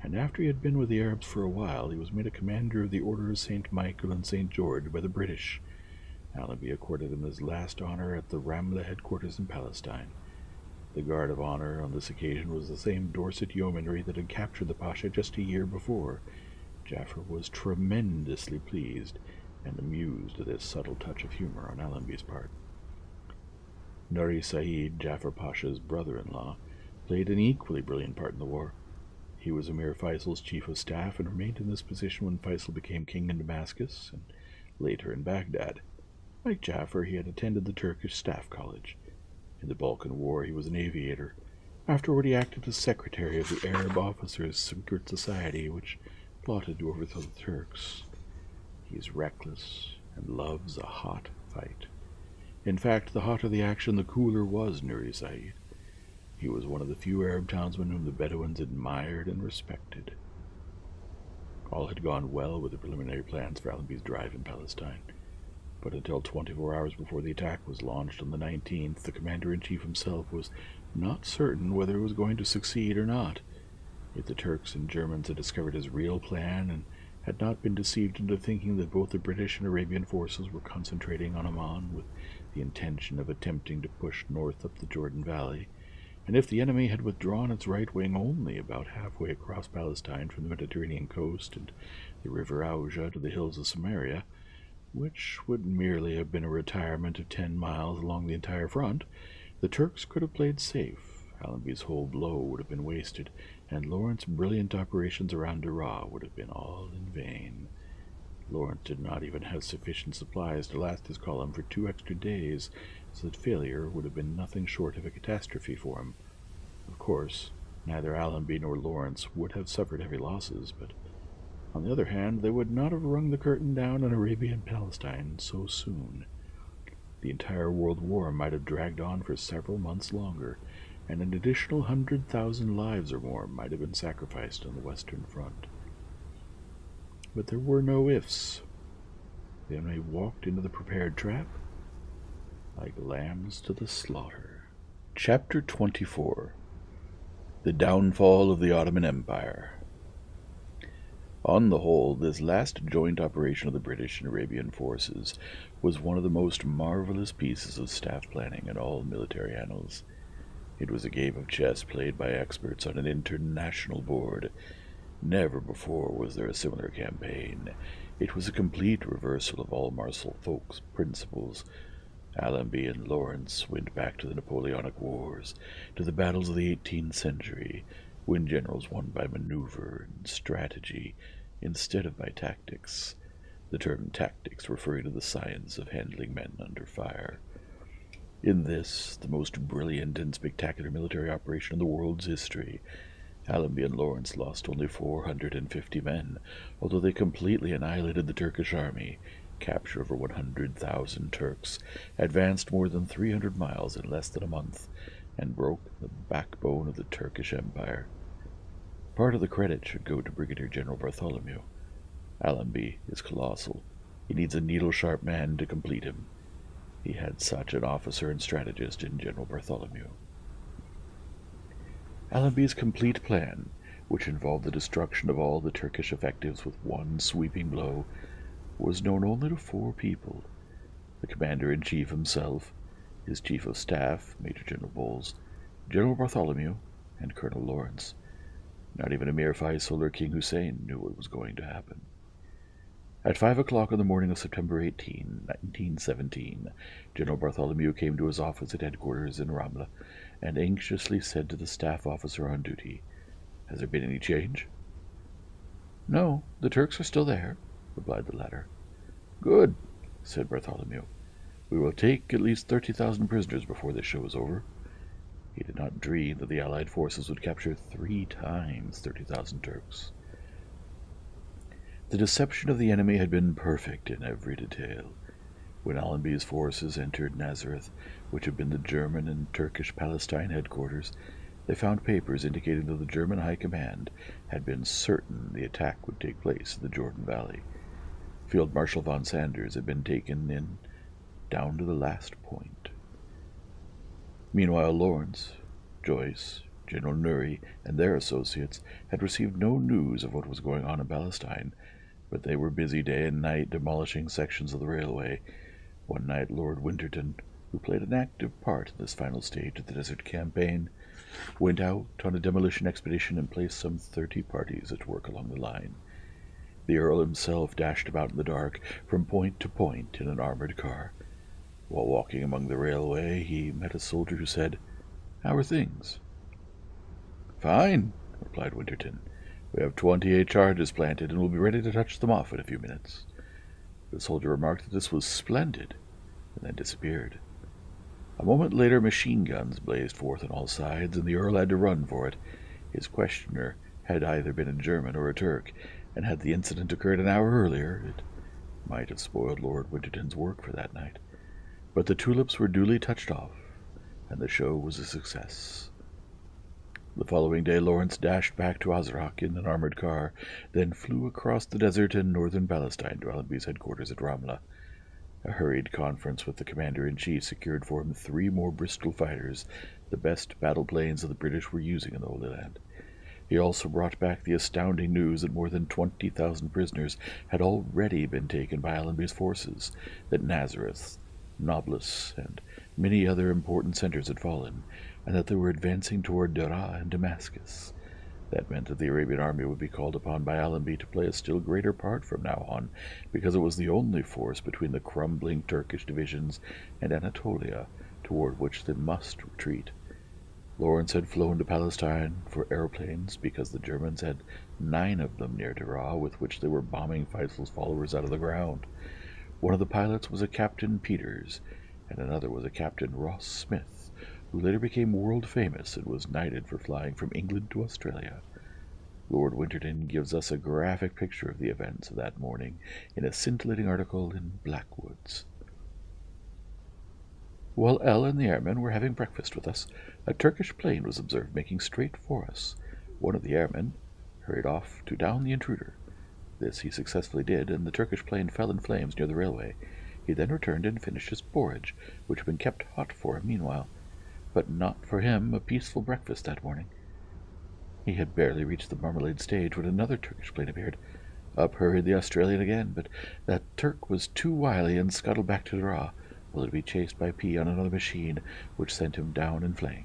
and after he had been with the Arabs for a while he was made a commander of the Order of Saint Michael and Saint George by the British. Allenby accorded him his last honor at the Ramla headquarters in Palestine. The guard of honor on this occasion was the same Dorset yeomanry that had captured the Pasha just a year before. Jaafar was tremendously pleased and amused at this subtle touch of humor on Allenby's part. Nuri Said, Jaafar Pasha's brother-in-law, played an equally brilliant part in the war. He was Amir Faisal's chief of staff and remained in this position when Faisal became king in Damascus and later in Baghdad. Like Jaafar, he had attended the Turkish Staff College. In the Balkan War, he was an aviator. Afterward, he acted as secretary of the Arab Officers' Secret Society, which plotted to overthrow the Turks. He is reckless and loves a hot fight. In fact, the hotter the action, the cooler was Nuri Said. He was one of the few Arab townsmen whom the Bedouins admired and respected. All had gone well with the preliminary plans for Allenby's drive in Palestine. But until twenty-four hours before the attack was launched on the nineteenth, the commander-in-chief himself was not certain whether it was going to succeed or not. If the Turks and Germans had discovered his real plan and had not been deceived into thinking that both the British and Arabian forces were concentrating on Amman with the intention of attempting to push north up the Jordan Valley, and if the enemy had withdrawn its right wing only about halfway across Palestine from the Mediterranean coast and the river Auja to the hills of Samaria, which would merely have been a retirement of ten miles along the entire front, the Turks could have played safe, Allenby's whole blow would have been wasted, and Lawrence's brilliant operations around Deraa would have been all in vain. Lawrence did not even have sufficient supplies to last his column for two extra days, so that failure would have been nothing short of a catastrophe for him. Of course, neither Allenby nor Lawrence would have suffered heavy losses, but on the other hand, they would not have rung the curtain down on Arabia and Palestine so soon. The entire world war might have dragged on for several months longer, and an additional hundred thousand lives or more might have been sacrificed on the Western Front. But there were no ifs. The enemy walked into the prepared trap like lambs to the slaughter. Chapter twenty-four. The Downfall of the Ottoman Empire. On the whole, this last joint operation of the British and Arabian forces was one of the most marvelous pieces of staff planning in all military annals. It was a game of chess played by experts on an international board. Never before was there a similar campaign. It was a complete reversal of all Marshal Foch's principles. Allenby and Lawrence went back to the Napoleonic Wars, to the battles of the eighteenth century, when generals won by maneuver and strategy instead of by tactics, the term tactics referring to the science of handling men under fire. In this, the most brilliant and spectacular military operation in the world's history, Allenby and Lawrence lost only four hundred fifty men, although they completely annihilated the Turkish army, captured over one hundred thousand Turks, advanced more than three hundred miles in less than a month, and broke the backbone of the Turkish Empire. Part of the credit should go to Brigadier General Bartholomew. Allenby is colossal. He needs a needle-sharp man to complete him. He had such an officer and strategist in General Bartholomew. Allenby's complete plan, which involved the destruction of all the Turkish effectives with one sweeping blow, was known only to four people: the commander-in-chief himself, his chief of staff, Major General Bowles, General Bartholomew, and Colonel Lawrence. Not even Amir Faisal or King Hussein knew what was going to happen. At five o'clock on the morning of September eighteenth, nineteen seventeen, General Bartholomew came to his office at headquarters in Ramla and anxiously said to the staff officer on duty, "Has there been any change?" "No, the Turks are still there," replied the latter. "Good," said Bartholomew. "We will take at least thirty thousand prisoners before this show is over." He did not dream that the Allied forces would capture three times thirty thousand Turks. The deception of the enemy had been perfect in every detail. When Allenby's forces entered Nazareth, which had been the German and Turkish Palestine headquarters, they found papers indicating that the German High Command had been certain the attack would take place in the Jordan Valley. Field Marshal von Sanders had been taken in down to the last point. Meanwhile, Lawrence, Joyce, General Nuri, and their associates had received no news of what was going on in Palestine, but they were busy day and night demolishing sections of the railway. One night Lord Winterton, who played an active part in this final stage of the desert campaign, went out on a demolition expedition and placed some thirty parties at work along the line. The Earl himself dashed about in the dark from point to point in an armored car. While walking among the railway, he met a soldier who said, "How are things?" "Fine," replied Winterton. "We have twenty-eight charges planted, and will be ready to touch them off in a few minutes." The soldier remarked that this was splendid, and then disappeared. A moment later, machine guns blazed forth on all sides, and the Earl had to run for it. His questioner had either been a German or a Turk, and had the incident occurred an hour earlier, it might have spoiled Lord Winterton's work for that night. But the tulips were duly touched off, and the show was a success. The following day, Lawrence dashed back to Azraq in an armored car, then flew across the desert in northern Palestine to Allenby's headquarters at Ramla. A hurried conference with the commander-in-chief secured for him three more Bristol fighters, the best battle planes that the British were using in the Holy Land. He also brought back the astounding news that more than twenty thousand prisoners had already been taken by Allenby's forces, that Nazareth, Nablus, and many other important centers had fallen, and that they were advancing toward Deraa and Damascus. That meant that the Arabian army would be called upon by Allenby to play a still greater part from now on, because it was the only force between the crumbling Turkish divisions and Anatolia toward which they must retreat. Lawrence had flown to Palestine for airplanes because the Germans had nine of them near Deraa, with which they were bombing Faisal's followers out of the ground. One of the pilots was a Captain Peters, and another was a Captain Ross Smith, who later became world famous and was knighted for flying from England to Australia. Lord Winterton gives us a graphic picture of the events of that morning in a scintillating article in Blackwoods. While Elle and the airmen were having breakfast with us, a Turkish plane was observed making straight for us. One of the airmen hurried off to down the intruder. This he successfully did, and the Turkish plane fell in flames near the railway. He then returned and finished his porridge, which had been kept hot for him meanwhile. But not for him a peaceful breakfast that morning. He had barely reached the marmalade stage when another Turkish plane appeared. Up hurried the Australian again, but that Turk was too wily and scuttled back to Deraa, while to be chased by P on another machine, which sent him down in flames.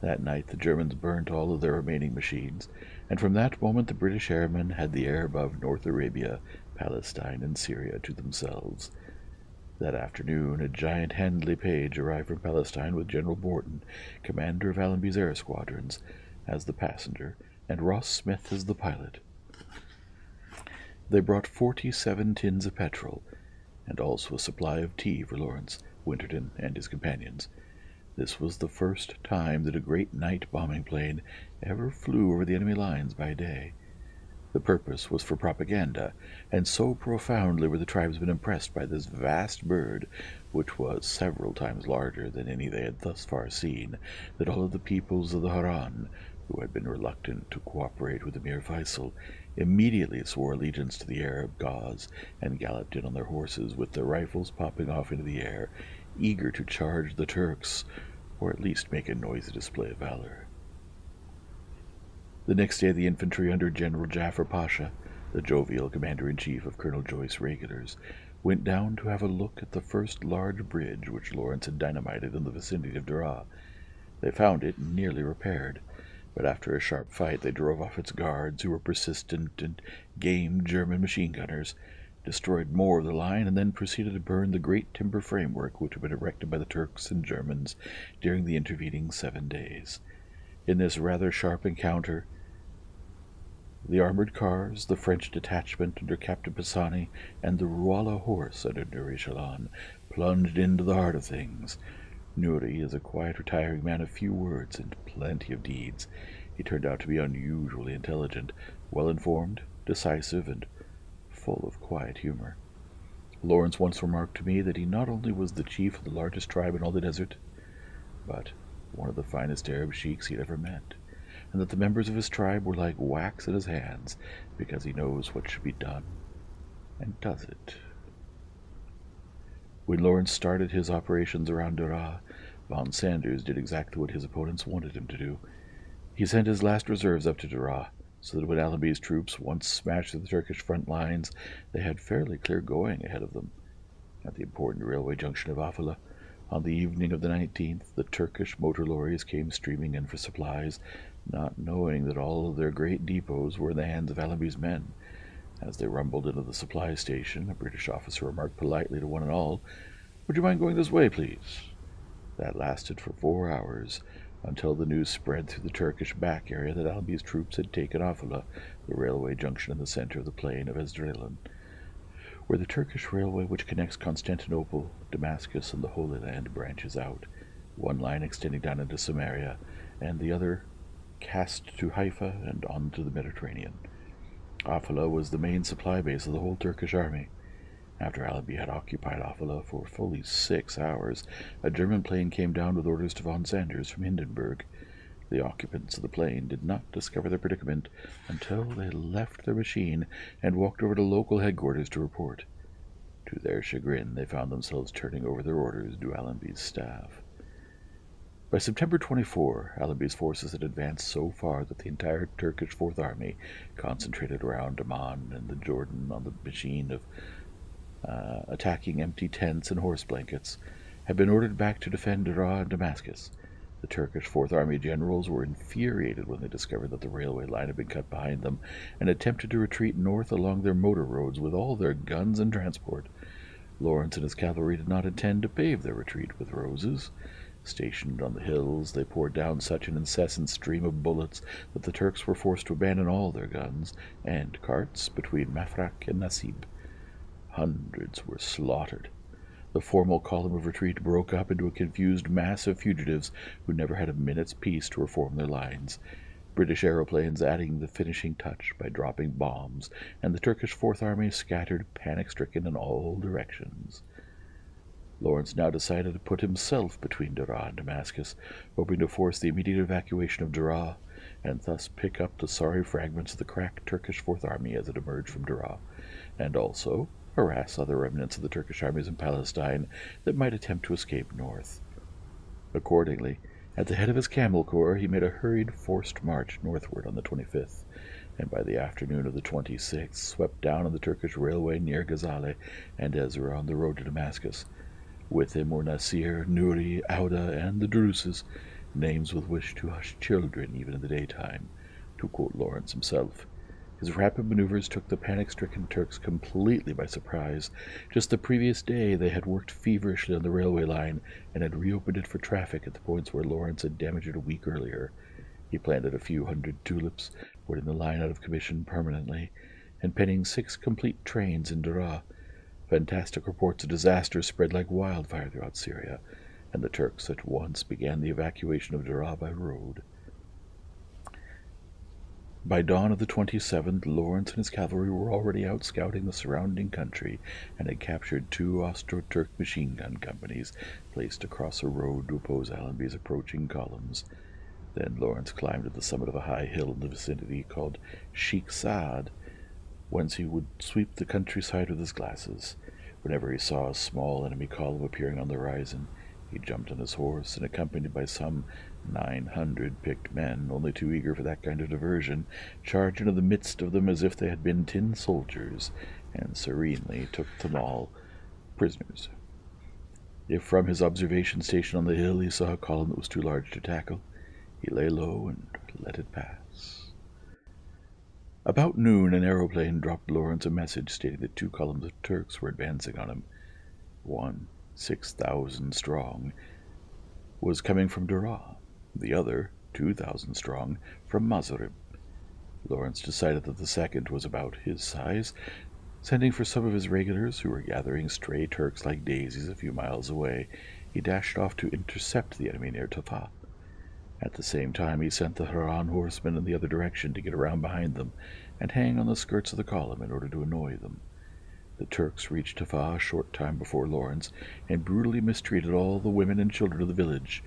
That night the Germans burnt all of their remaining machines, and from that moment the British airmen had the air above North Arabia, Palestine, and Syria to themselves. That afternoon a giant Handley Page arrived from Palestine with General Borton, commander of Allenby's air squadrons, as the passenger, and Ross Smith as the pilot. They brought forty-seven tins of petrol, and also a supply of tea for Lawrence, Winterton, and his companions. This was the first time that a great night bombing plane ever flew over the enemy lines by day. The purpose was for propaganda, and so profoundly were the tribesmen impressed by this vast bird, which was several times larger than any they had thus far seen, that all of the peoples of the Hauran, who had been reluctant to cooperate with Amir Faisal, immediately swore allegiance to the Arab gauze and galloped in on their horses with their rifles popping off into the air, eager to charge the Turks, or at least make a noisy display of valor. The next day the infantry under General Jaafar Pasha, the jovial commander-in-chief of Colonel Joyce's regulars, went down to have a look at the first large bridge which Lawrence had dynamited in the vicinity of Deraa. They found it nearly repaired, but after a sharp fight they drove off its guards, who were persistent and game German machine gunners, destroyed more of the line, and then proceeded to burn the great timber framework which had been erected by the Turks and Germans during the intervening seven days. In this rather sharp encounter, the armored cars, the French detachment under Captain Pisani, and the Ruwala horse under Nurichalan plunged into the heart of things. Nuri is a quiet, retiring man of few words and plenty of deeds. He turned out to be unusually intelligent, well-informed, decisive, and full of quiet humor. Lawrence once remarked to me that he not only was the chief of the largest tribe in all the desert, but one of the finest Arab sheiks he'd ever met, and that the members of his tribe were like wax in his hands, because he knows what should be done, and does it. When Lawrence started his operations around Deraa, Von Sanders did exactly what his opponents wanted him to do. He sent his last reserves up to Deraa, so that when Allenby's troops once smashed the Turkish front lines, they had fairly clear going ahead of them. At the important railway junction of Afala, on the evening of the nineteenth, the Turkish motor lorries came streaming in for supplies, not knowing that all of their great depots were in the hands of Allenby's men. As they rumbled into the supply station, a British officer remarked politely to one and all, "Would you mind going this way, please?" That lasted for four hours, until the news spread through the Turkish back area that Allenby's troops had taken Afala, the railway junction in the center of the plain of Esdraelon, where the Turkish railway which connects Constantinople, Damascus, and the Holy Land branches out, one line extending down into Samaria, and the other cast to Haifa and on to the Mediterranean. Afala was the main supply base of the whole Turkish army. After Allenby had occupied Afala for fully six hours, a German plane came down with orders to von Sanders from Hindenburg. The occupants of the plane did not discover their predicament until they left their machine and walked over to local headquarters to report. To their chagrin, they found themselves turning over their orders to Allenby's staff. By September twenty-fourth, Allenby's forces had advanced so far that the entire Turkish Fourth Army, concentrated around Amman and the Jordan on the machine of uh, attacking empty tents and horse blankets, had been ordered back to defend Deraa and Damascus. The Turkish Fourth Army generals were infuriated when they discovered that the railway line had been cut behind them and attempted to retreat north along their motor roads with all their guns and transport. Lawrence and his cavalry did not intend to pave their retreat with roses. Stationed on the hills, they poured down such an incessant stream of bullets that the Turks were forced to abandon all their guns and carts between Mafraq and Nasib. Hundreds were slaughtered. The formal column of retreat broke up into a confused mass of fugitives who never had a minute's peace to reform their lines, British aeroplanes adding the finishing touch by dropping bombs, and the Turkish Fourth Army scattered, panic-stricken in all directions. Lawrence now decided to put himself between Deraa and Damascus, hoping to force the immediate evacuation of Deraa, and thus pick up the sorry fragments of the cracked Turkish Fourth Army as it emerged from Deraa, and also harass other remnants of the Turkish armies in Palestine that might attempt to escape north. Accordingly, at the head of his camel corps, he made a hurried, forced march northward on the twenty-fifth, and by the afternoon of the twenty-sixth swept down on the Turkish railway near Gazale and Ezra on the road to Damascus. With him were Nasir, Nuri, Auda, and the Druzes, names with which to hush children even in the daytime, to quote Lawrence himself. His rapid maneuvers took the panic-stricken Turks completely by surprise. Just the previous day they had worked feverishly on the railway line and had reopened it for traffic at the points where Lawrence had damaged it a week earlier. He planted a few hundred tulips, putting the line out of commission permanently, and penning six complete trains in Deraa. Fantastic reports of disaster spread like wildfire throughout Syria, and the Turks at once began the evacuation of Deraa by road. By dawn of the twenty-seventh, Lawrence and his cavalry were already out scouting the surrounding country and had captured two Austro-Turk machine-gun companies placed across a road to oppose Allenby's approaching columns. Then Lawrence climbed to the summit of a high hill in the vicinity called Sheikh Saad, whence he would sweep the countryside with his glasses. Whenever he saw a small enemy column appearing on the horizon, he jumped on his horse and, accompanied by some nine hundred picked men, only too eager for that kind of diversion, charged into the midst of them as if they had been tin soldiers, and serenely took them all prisoners. If from his observation station on the hill he saw a column that was too large to tackle, he lay low and let it pass. About noon, an aeroplane dropped Lawrence a message stating that two columns of Turks were advancing on him. One, six thousand strong, was coming from Deraa, the other, two thousand strong, from Mazarib. Lawrence decided that the second was about his size. Sending for some of his regulars, who were gathering stray Turks like daisies a few miles away, he dashed off to intercept the enemy near Tafa. At the same time, he sent the Hauran horsemen in the other direction to get around behind them and hang on the skirts of the column in order to annoy them. The Turks reached Tafa a short time before Lawrence, and brutally mistreated all the women and children of the village.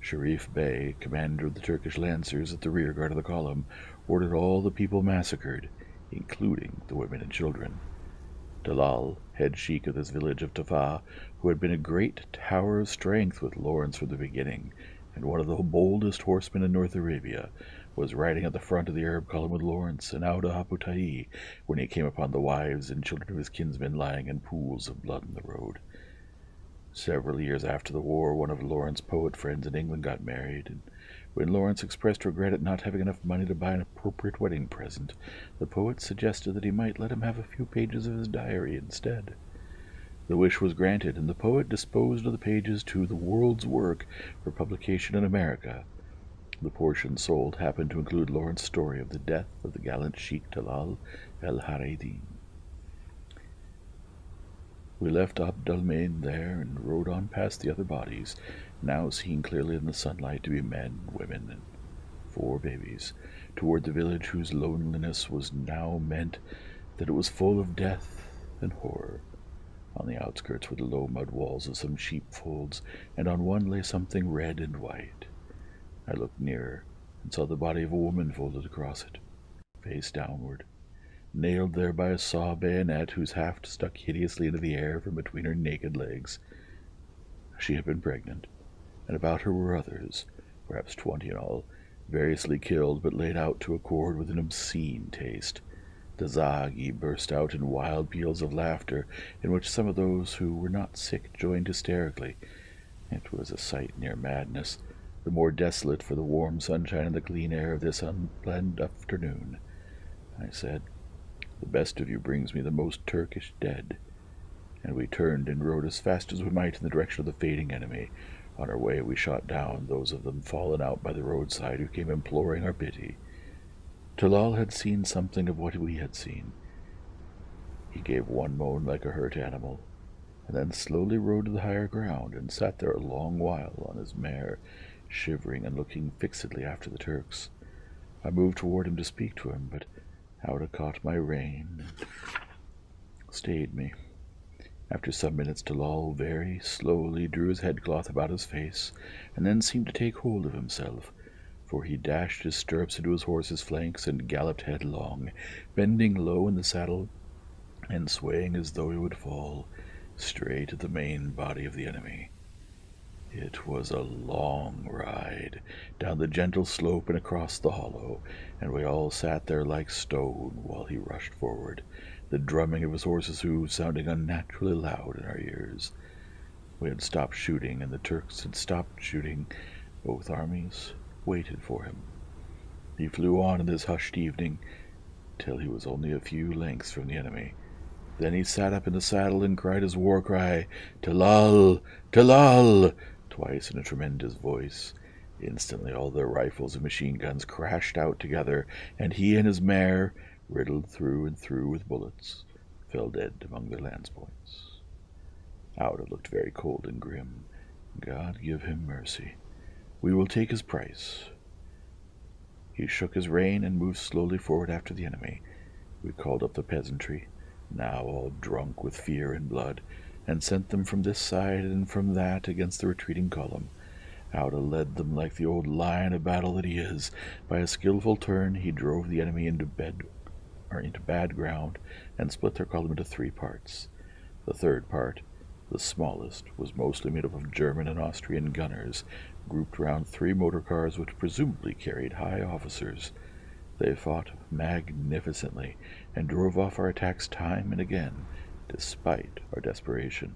Sharif Bey, commander of the Turkish lancers at the rear guard of the column, ordered all the people massacred, including the women and children. Talal, head sheik of this village of Tafa, who had been a great tower of strength with Lawrence from the beginning, and one of the boldest horsemen in North Arabia, was riding at the front of the Arab column with Lawrence and Auda Abu Tayi when he came upon the wives and children of his kinsmen lying in pools of blood in the road. Several years after the war, one of Lawrence's poet friends in England got married, and when Lawrence expressed regret at not having enough money to buy an appropriate wedding present, the poet suggested that he might let him have a few pages of his diary instead. The wish was granted, and the poet disposed of the pages to The World's Work for publication in America. The portion sold happened to include Lawrence's story of the death of the gallant Sheikh Talal el-Hareidin. We left Abd al-Main there and rode on past the other bodies, now seen clearly in the sunlight to be men, women, and four babies, toward the village whose loneliness was now meant that it was full of death and horror. On the outskirts were the low mud walls of some sheepfolds, and on one lay something red and white. I looked nearer and saw the body of a woman folded across it, face downward, nailed there by a saw bayonet whose haft stuck hideously into the air from between her naked legs. She had been pregnant, and about her were others, perhaps twenty in all, variously killed but laid out to accord with an obscene taste. The Zaghi burst out in wild peals of laughter, in which some of those who were not sick joined hysterically. It was a sight near madness, the more desolate for the warm sunshine and the clean air of this unplanned afternoon. I said, "The best of you brings me the most Turkish dead," and we turned and rode as fast as we might in the direction of the fading enemy. On our way we shot down those of them fallen out by the roadside who came imploring our pity. Talal had seen something of what we had seen. He gave one moan like a hurt animal, and then slowly rode to the higher ground and sat there a long while on his mare, shivering and looking fixedly after the Turks. I moved toward him to speak to him, but Auda caught my rein and stayed me. After some minutes, Talal very slowly drew his headcloth about his face, and then seemed to take hold of himself, for he dashed his stirrups into his horse's flanks and galloped headlong, bending low in the saddle and swaying as though he would fall, straight at the main body of the enemy. It was a long ride, down the gentle slope and across the hollow, and we all sat there like stone while he rushed forward, the drumming of his horse's hooves sounding unnaturally loud in our ears. We had stopped shooting, and the Turks had stopped shooting. Both armies waited for him. He flew on in this hushed evening till he was only a few lengths from the enemy. Then he sat up in the saddle and cried his war cry, "Talal! Talal!" twice in a tremendous voice. Instantly all their rifles and machine guns crashed out together, and he and his mare, riddled through and through with bullets, fell dead among their lance points. Auda looked very cold and grim. God give him mercy. We will take his price. He shook his rein and moved slowly forward after the enemy. We called up the peasantry, now all drunk with fear and blood, and sent them from this side and from that against the retreating column. Auda led them like the old lion of battle that he is. By a skillful turn he drove the enemy into bed, or into bad ground, and split their column into three parts. The third part, the smallest, was mostly made up of German and Austrian gunners, grouped round three motor cars which presumably carried high officers. They fought magnificently, and drove off our attacks time and again, despite our desperation.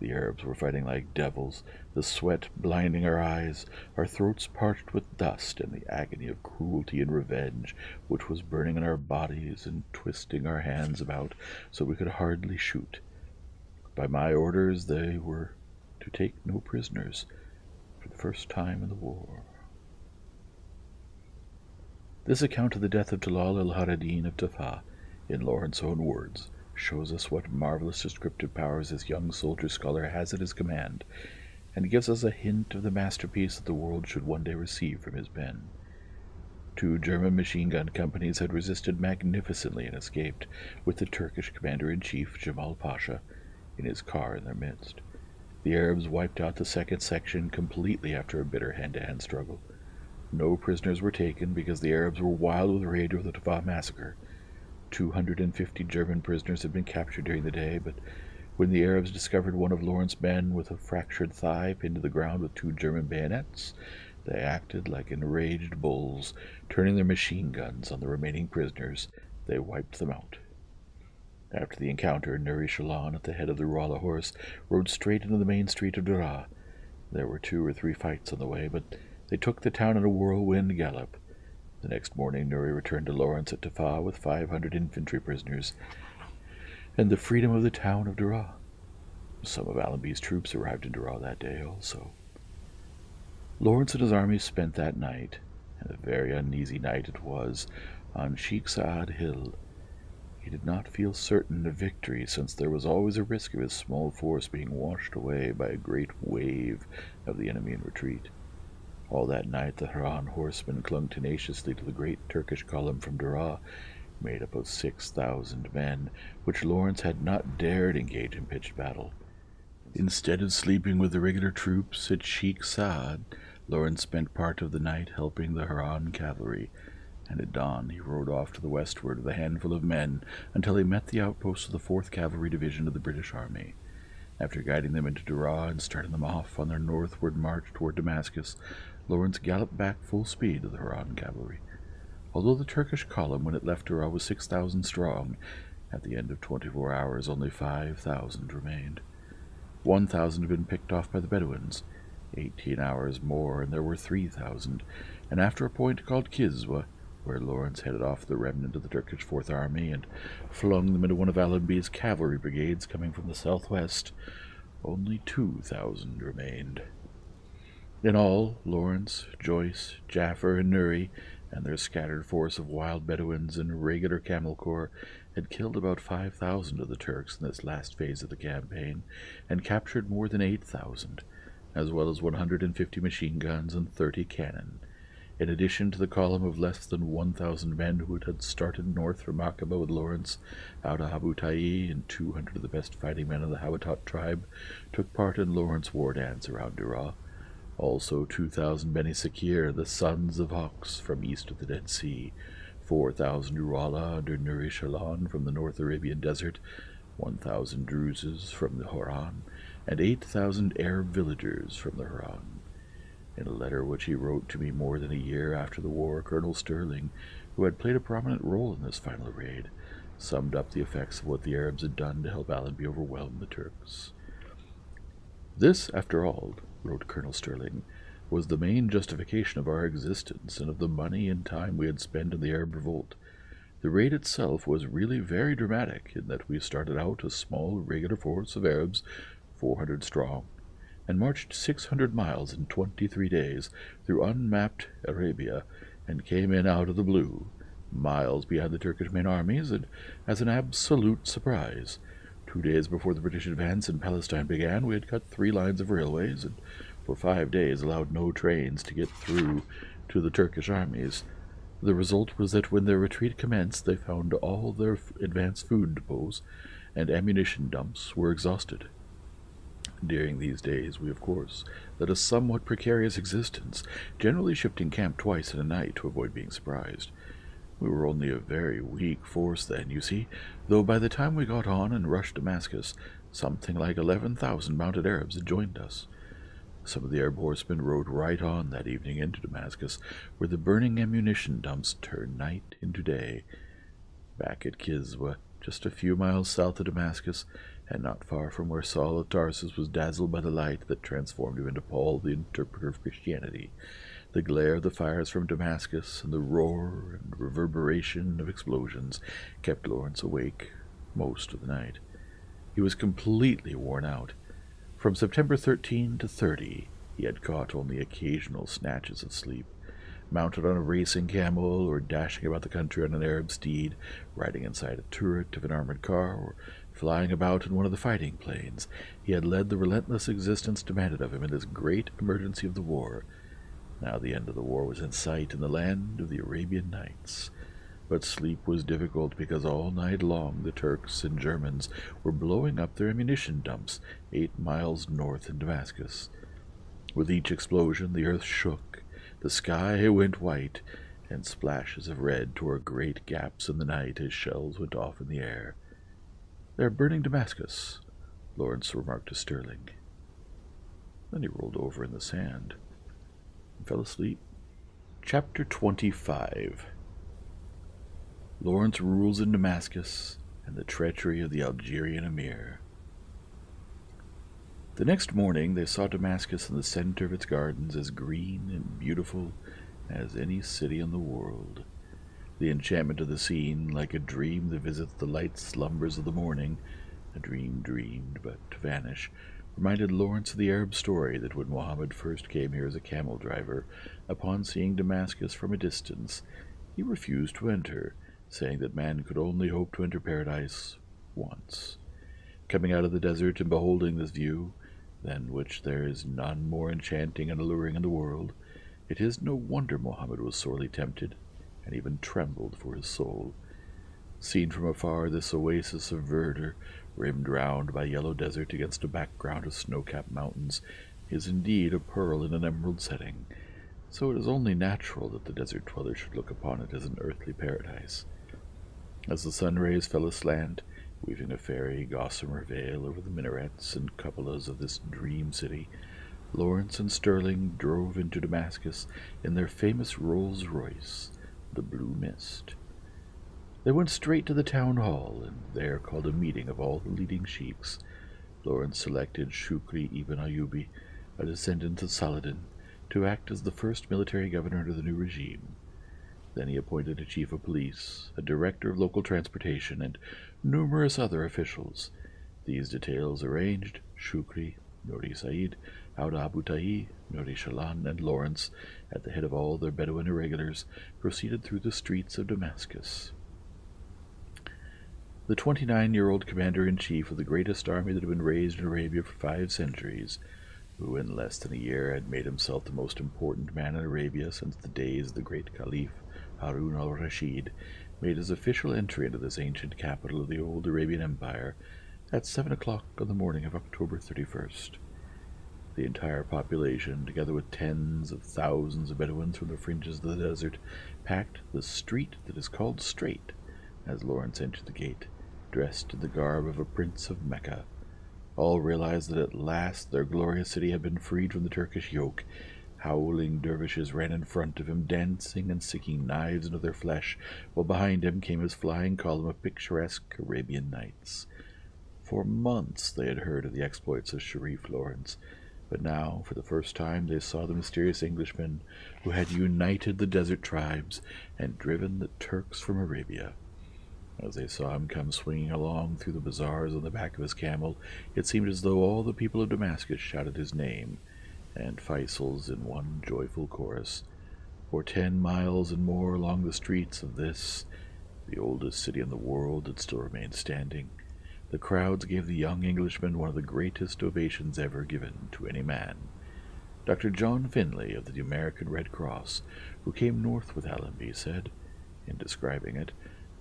The Arabs were fighting like devils, the sweat blinding our eyes, our throats parched with dust, and the agony of cruelty and revenge, which was burning in our bodies and twisting our hands about so we could hardly shoot. By my orders they were to take no prisoners, for the first time in the war. This account of the death of Talal al-Haradin of Tafa, in Lawrence's own words, shows us what marvelous descriptive powers this young soldier-scholar has at his command, and gives us a hint of the masterpiece that the world should one day receive from his pen. Two German machine-gun companies had resisted magnificently and escaped, with the Turkish commander-in-chief, Jaafar Pasha, in his car in their midst. The Arabs wiped out the second section completely after a bitter hand-to-hand struggle. No prisoners were taken because the Arabs were wild with rage over the Tafa massacre. Two hundred and fifty German prisoners had been captured during the day, but when the Arabs discovered one of Lawrence's men with a fractured thigh pinned to the ground with two German bayonets, they acted like enraged bulls, turning their machine guns on the remaining prisoners. They wiped them out. After the encounter, Nuri Shallan, at the head of the Ruwala horse, rode straight into the main street of Deraa. There were two or three fights on the way, but they took the town in a whirlwind gallop. The next morning Nuri returned to Lawrence at Tafa with five hundred infantry prisoners, and the freedom of the town of Deraa. Some of Allenby's troops arrived in Deraa that day also. Lawrence and his army spent that night, and a very uneasy night it was, on Sheikh Saad Hill. He did not feel certain of victory, since there was always a risk of his small force being washed away by a great wave of the enemy in retreat. All that night the Hauran horsemen clung tenaciously to the great Turkish column from Deraa, made up of six thousand men, which Lawrence had not dared engage in pitched battle. Instead of sleeping with the regular troops at Sheikh Saad, Lawrence spent part of the night helping the Hauran cavalry, and at dawn he rode off to the westward with a handful of men until he met the outposts of the fourth Cavalry Division of the British Army. After guiding them into Deraa and starting them off on their northward march toward Damascus, Lawrence galloped back full speed to the Hauran cavalry. Although the Turkish column, when it left Deraa, was six thousand strong, at the end of twenty-four hours only five thousand remained. One thousand had been picked off by the Bedouins. Eighteen hours more, and there were three thousand, and after a point called Kizwa, where Lawrence headed off the remnant of the Turkish Fourth Army and flung them into one of Allenby's cavalry brigades coming from the southwest, only two thousand remained. In all, Lawrence, Joyce, Jaafar, and Nuri, and their scattered force of wild Bedouins and regular Camel Corps, had killed about five thousand of the Turks in this last phase of the campaign, and captured more than eight thousand, as well as one hundred and fifty machine guns and thirty cannon, in addition to the column of less than one thousand men who had started north from Aqaba with Lawrence. Auda Abu Tayi and two hundred of the best fighting men of the Howeitat tribe took part in Lawrence's war dance around Deraa. Also two thousand Beni Sakir, the sons of Hawks, from east of the Dead Sea, four thousand Ruwala under Nuri Shallan from the North Arabian desert, one thousand Druzes from the Hauran, and eight thousand Arab villagers from the Hauran. In a letter which he wrote to me more than a year after the war, Colonel Sterling, who had played a prominent role in this final raid, summed up the effects of what the Arabs had done to help Allenby overwhelm the Turks. This, after all, wrote Colonel Sterling, was the main justification of our existence and of the money and time we had spent in the Arab revolt. The raid itself was really very dramatic in that we started out a small regular force of Arabs, four hundred strong, and marched six hundred miles in twenty-three days through unmapped Arabia, and came in out of the blue, miles behind the Turkish main armies, and as an absolute surprise. Two days before the British advance in Palestine began, we had cut three lines of railways, and for five days allowed no trains to get through to the Turkish armies. The result was that when their retreat commenced, they found all their advanced food depots and ammunition dumps were exhausted. During these days, we, of course, led a somewhat precarious existence, generally shifting camp twice in a night to avoid being surprised. We were only a very weak force then, you see, though by the time we got on and rushed Damascus, something like eleven thousand mounted Arabs had joined us. Some of the Arab horsemen rode right on that evening into Damascus, where the burning ammunition dumps turned night into day. Back at Kizwa, just a few miles south of Damascus, and not far from where Saul of Tarsus was dazzled by the light that transformed him into Paul, the interpreter of Christianity, the glare of the fires from Damascus and the roar and reverberation of explosions kept Lawrence awake most of the night. He was completely worn out. From September thirteenth to thirtieth, he had caught only occasional snatches of sleep, mounted on a racing camel or dashing about the country on an Arab steed, riding inside a turret of an armored car, or flying about in one of the fighting planes. He had led the relentless existence demanded of him in this great emergency of the war. Now the end of the war was in sight in the land of the Arabian Nights. But sleep was difficult because all night long the Turks and Germans were blowing up their ammunition dumps eight miles north in Damascus. With each explosion the earth shook, the sky went white, and splashes of red tore great gaps in the night as shells went off in the air. "They're burning Damascus," Lawrence remarked to Sterling. Then he rolled over in the sand and fell asleep. Chapter twenty-five. Lawrence rules in Damascus, and the treachery of the Algerian Amir. The next morning they saw Damascus in the center of its gardens, as green and beautiful as any city in the world. The enchantment of the scene, like a dream that visits the light slumbers of the morning, a dream dreamed but to vanish, reminded Lawrence of the Arab story that when Muhammad first came here as a camel driver, upon seeing Damascus from a distance, he refused to enter, saying that man could only hope to enter paradise once. Coming out of the desert and beholding this view, than which there is none more enchanting and alluring in the world, it is no wonder Muhammad was sorely tempted, and even trembled for his soul. Seen from afar, this oasis of verdure, rimmed round by yellow desert against a background of snow-capped mountains, is indeed a pearl in an emerald setting, so it is only natural that the desert dweller should look upon it as an earthly paradise. As the sun rays fell aslant, weaving a fairy gossamer veil over the minarets and cupolas of this dream city, Lawrence and Sterling drove into Damascus in their famous Rolls-Royce, the Blue Mist. They went straight to the town hall, and there called a meeting of all the leading sheiks. Lawrence selected Shukri ibn Ayubi, a descendant of Saladin, to act as the first military governor under the new regime. Then he appointed a chief of police, a director of local transportation, and numerous other officials. These details arranged, Shukri, Nouri Said, Auda Abu Tayi, Nouri Shalan, and Lawrence, at the head of all their Bedouin irregulars, proceeded through the streets of Damascus. The twenty-nine-year-old commander-in-chief of the greatest army that had been raised in Arabia for five centuries, who in less than a year had made himself the most important man in Arabia since the days of the great Caliph Harun al-Rashid, made his official entry into this ancient capital of the old Arabian Empire at seven o'clock on the morning of October thirty-first. The entire population, together with tens of thousands of Bedouins from the fringes of the desert, packed the street that is called Straight, as Lawrence entered the gate, dressed in the garb of a prince of Mecca. All realized that at last their glorious city had been freed from the Turkish yoke. Howling dervishes ran in front of him, dancing and sinking knives into their flesh, while behind him came his flying column of picturesque Arabian Nights. For months they had heard of the exploits of Sharif Lawrence, but now, for the first time, they saw the mysterious Englishman who had united the desert tribes and driven the Turks from Arabia. As they saw him come swinging along through the bazaars on the back of his camel, it seemed as though all the people of Damascus shouted his name, and Faisal's in one joyful chorus. For ten miles and more along the streets of this, the oldest city in the world, it still remained standing. The crowds gave the young Englishman one of the greatest ovations ever given to any man. Doctor John Finley of the American Red Cross, who came north with Allenby, said, in describing it,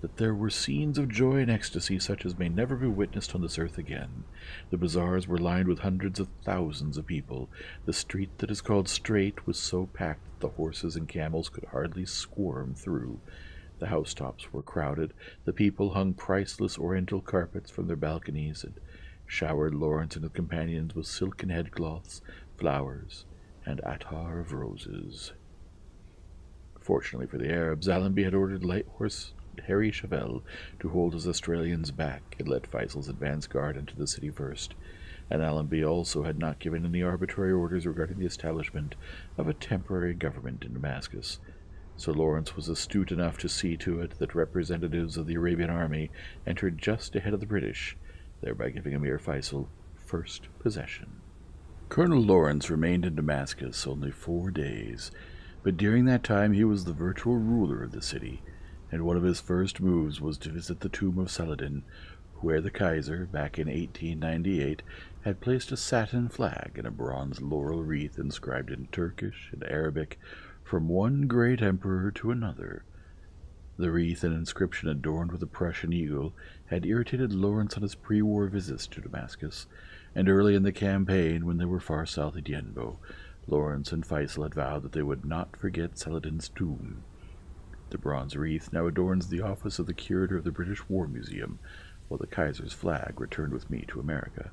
that there were scenes of joy and ecstasy such as may never be witnessed on this earth again. The bazaars were lined with hundreds of thousands of people. The street that is called Straight was so packed that the horses and camels could hardly squirm through. The housetops were crowded. The people hung priceless oriental carpets from their balconies and showered Lawrence and his companions with silken headcloths, flowers, and attar of roses. Fortunately for the Arabs, Allenby had ordered light horse Harry Chauvel to hold his Australians back and let Faisal's advance guard into the city first, and Allenby also had not given any arbitrary orders regarding the establishment of a temporary government in Damascus. So Lawrence was astute enough to see to it that representatives of the Arabian army entered just ahead of the British, thereby giving Amir Faisal first possession. Colonel Lawrence remained in Damascus only four days, but during that time he was the virtual ruler of the city, and one of his first moves was to visit the tomb of Saladin, where the Kaiser, back in eighteen ninety-eight, had placed a satin flag and a bronze laurel wreath inscribed in Turkish and Arabic, from one great emperor to another. The wreath and inscription adorned with a Prussian eagle had irritated Lawrence on his pre-war visits to Damascus, and early in the campaign, when they were far south of Dienbo, Lawrence and Faisal had vowed that they would not forget Saladin's tomb. The bronze wreath now adorns the office of the curator of the British War Museum, while the Kaiser's flag returned with me to America.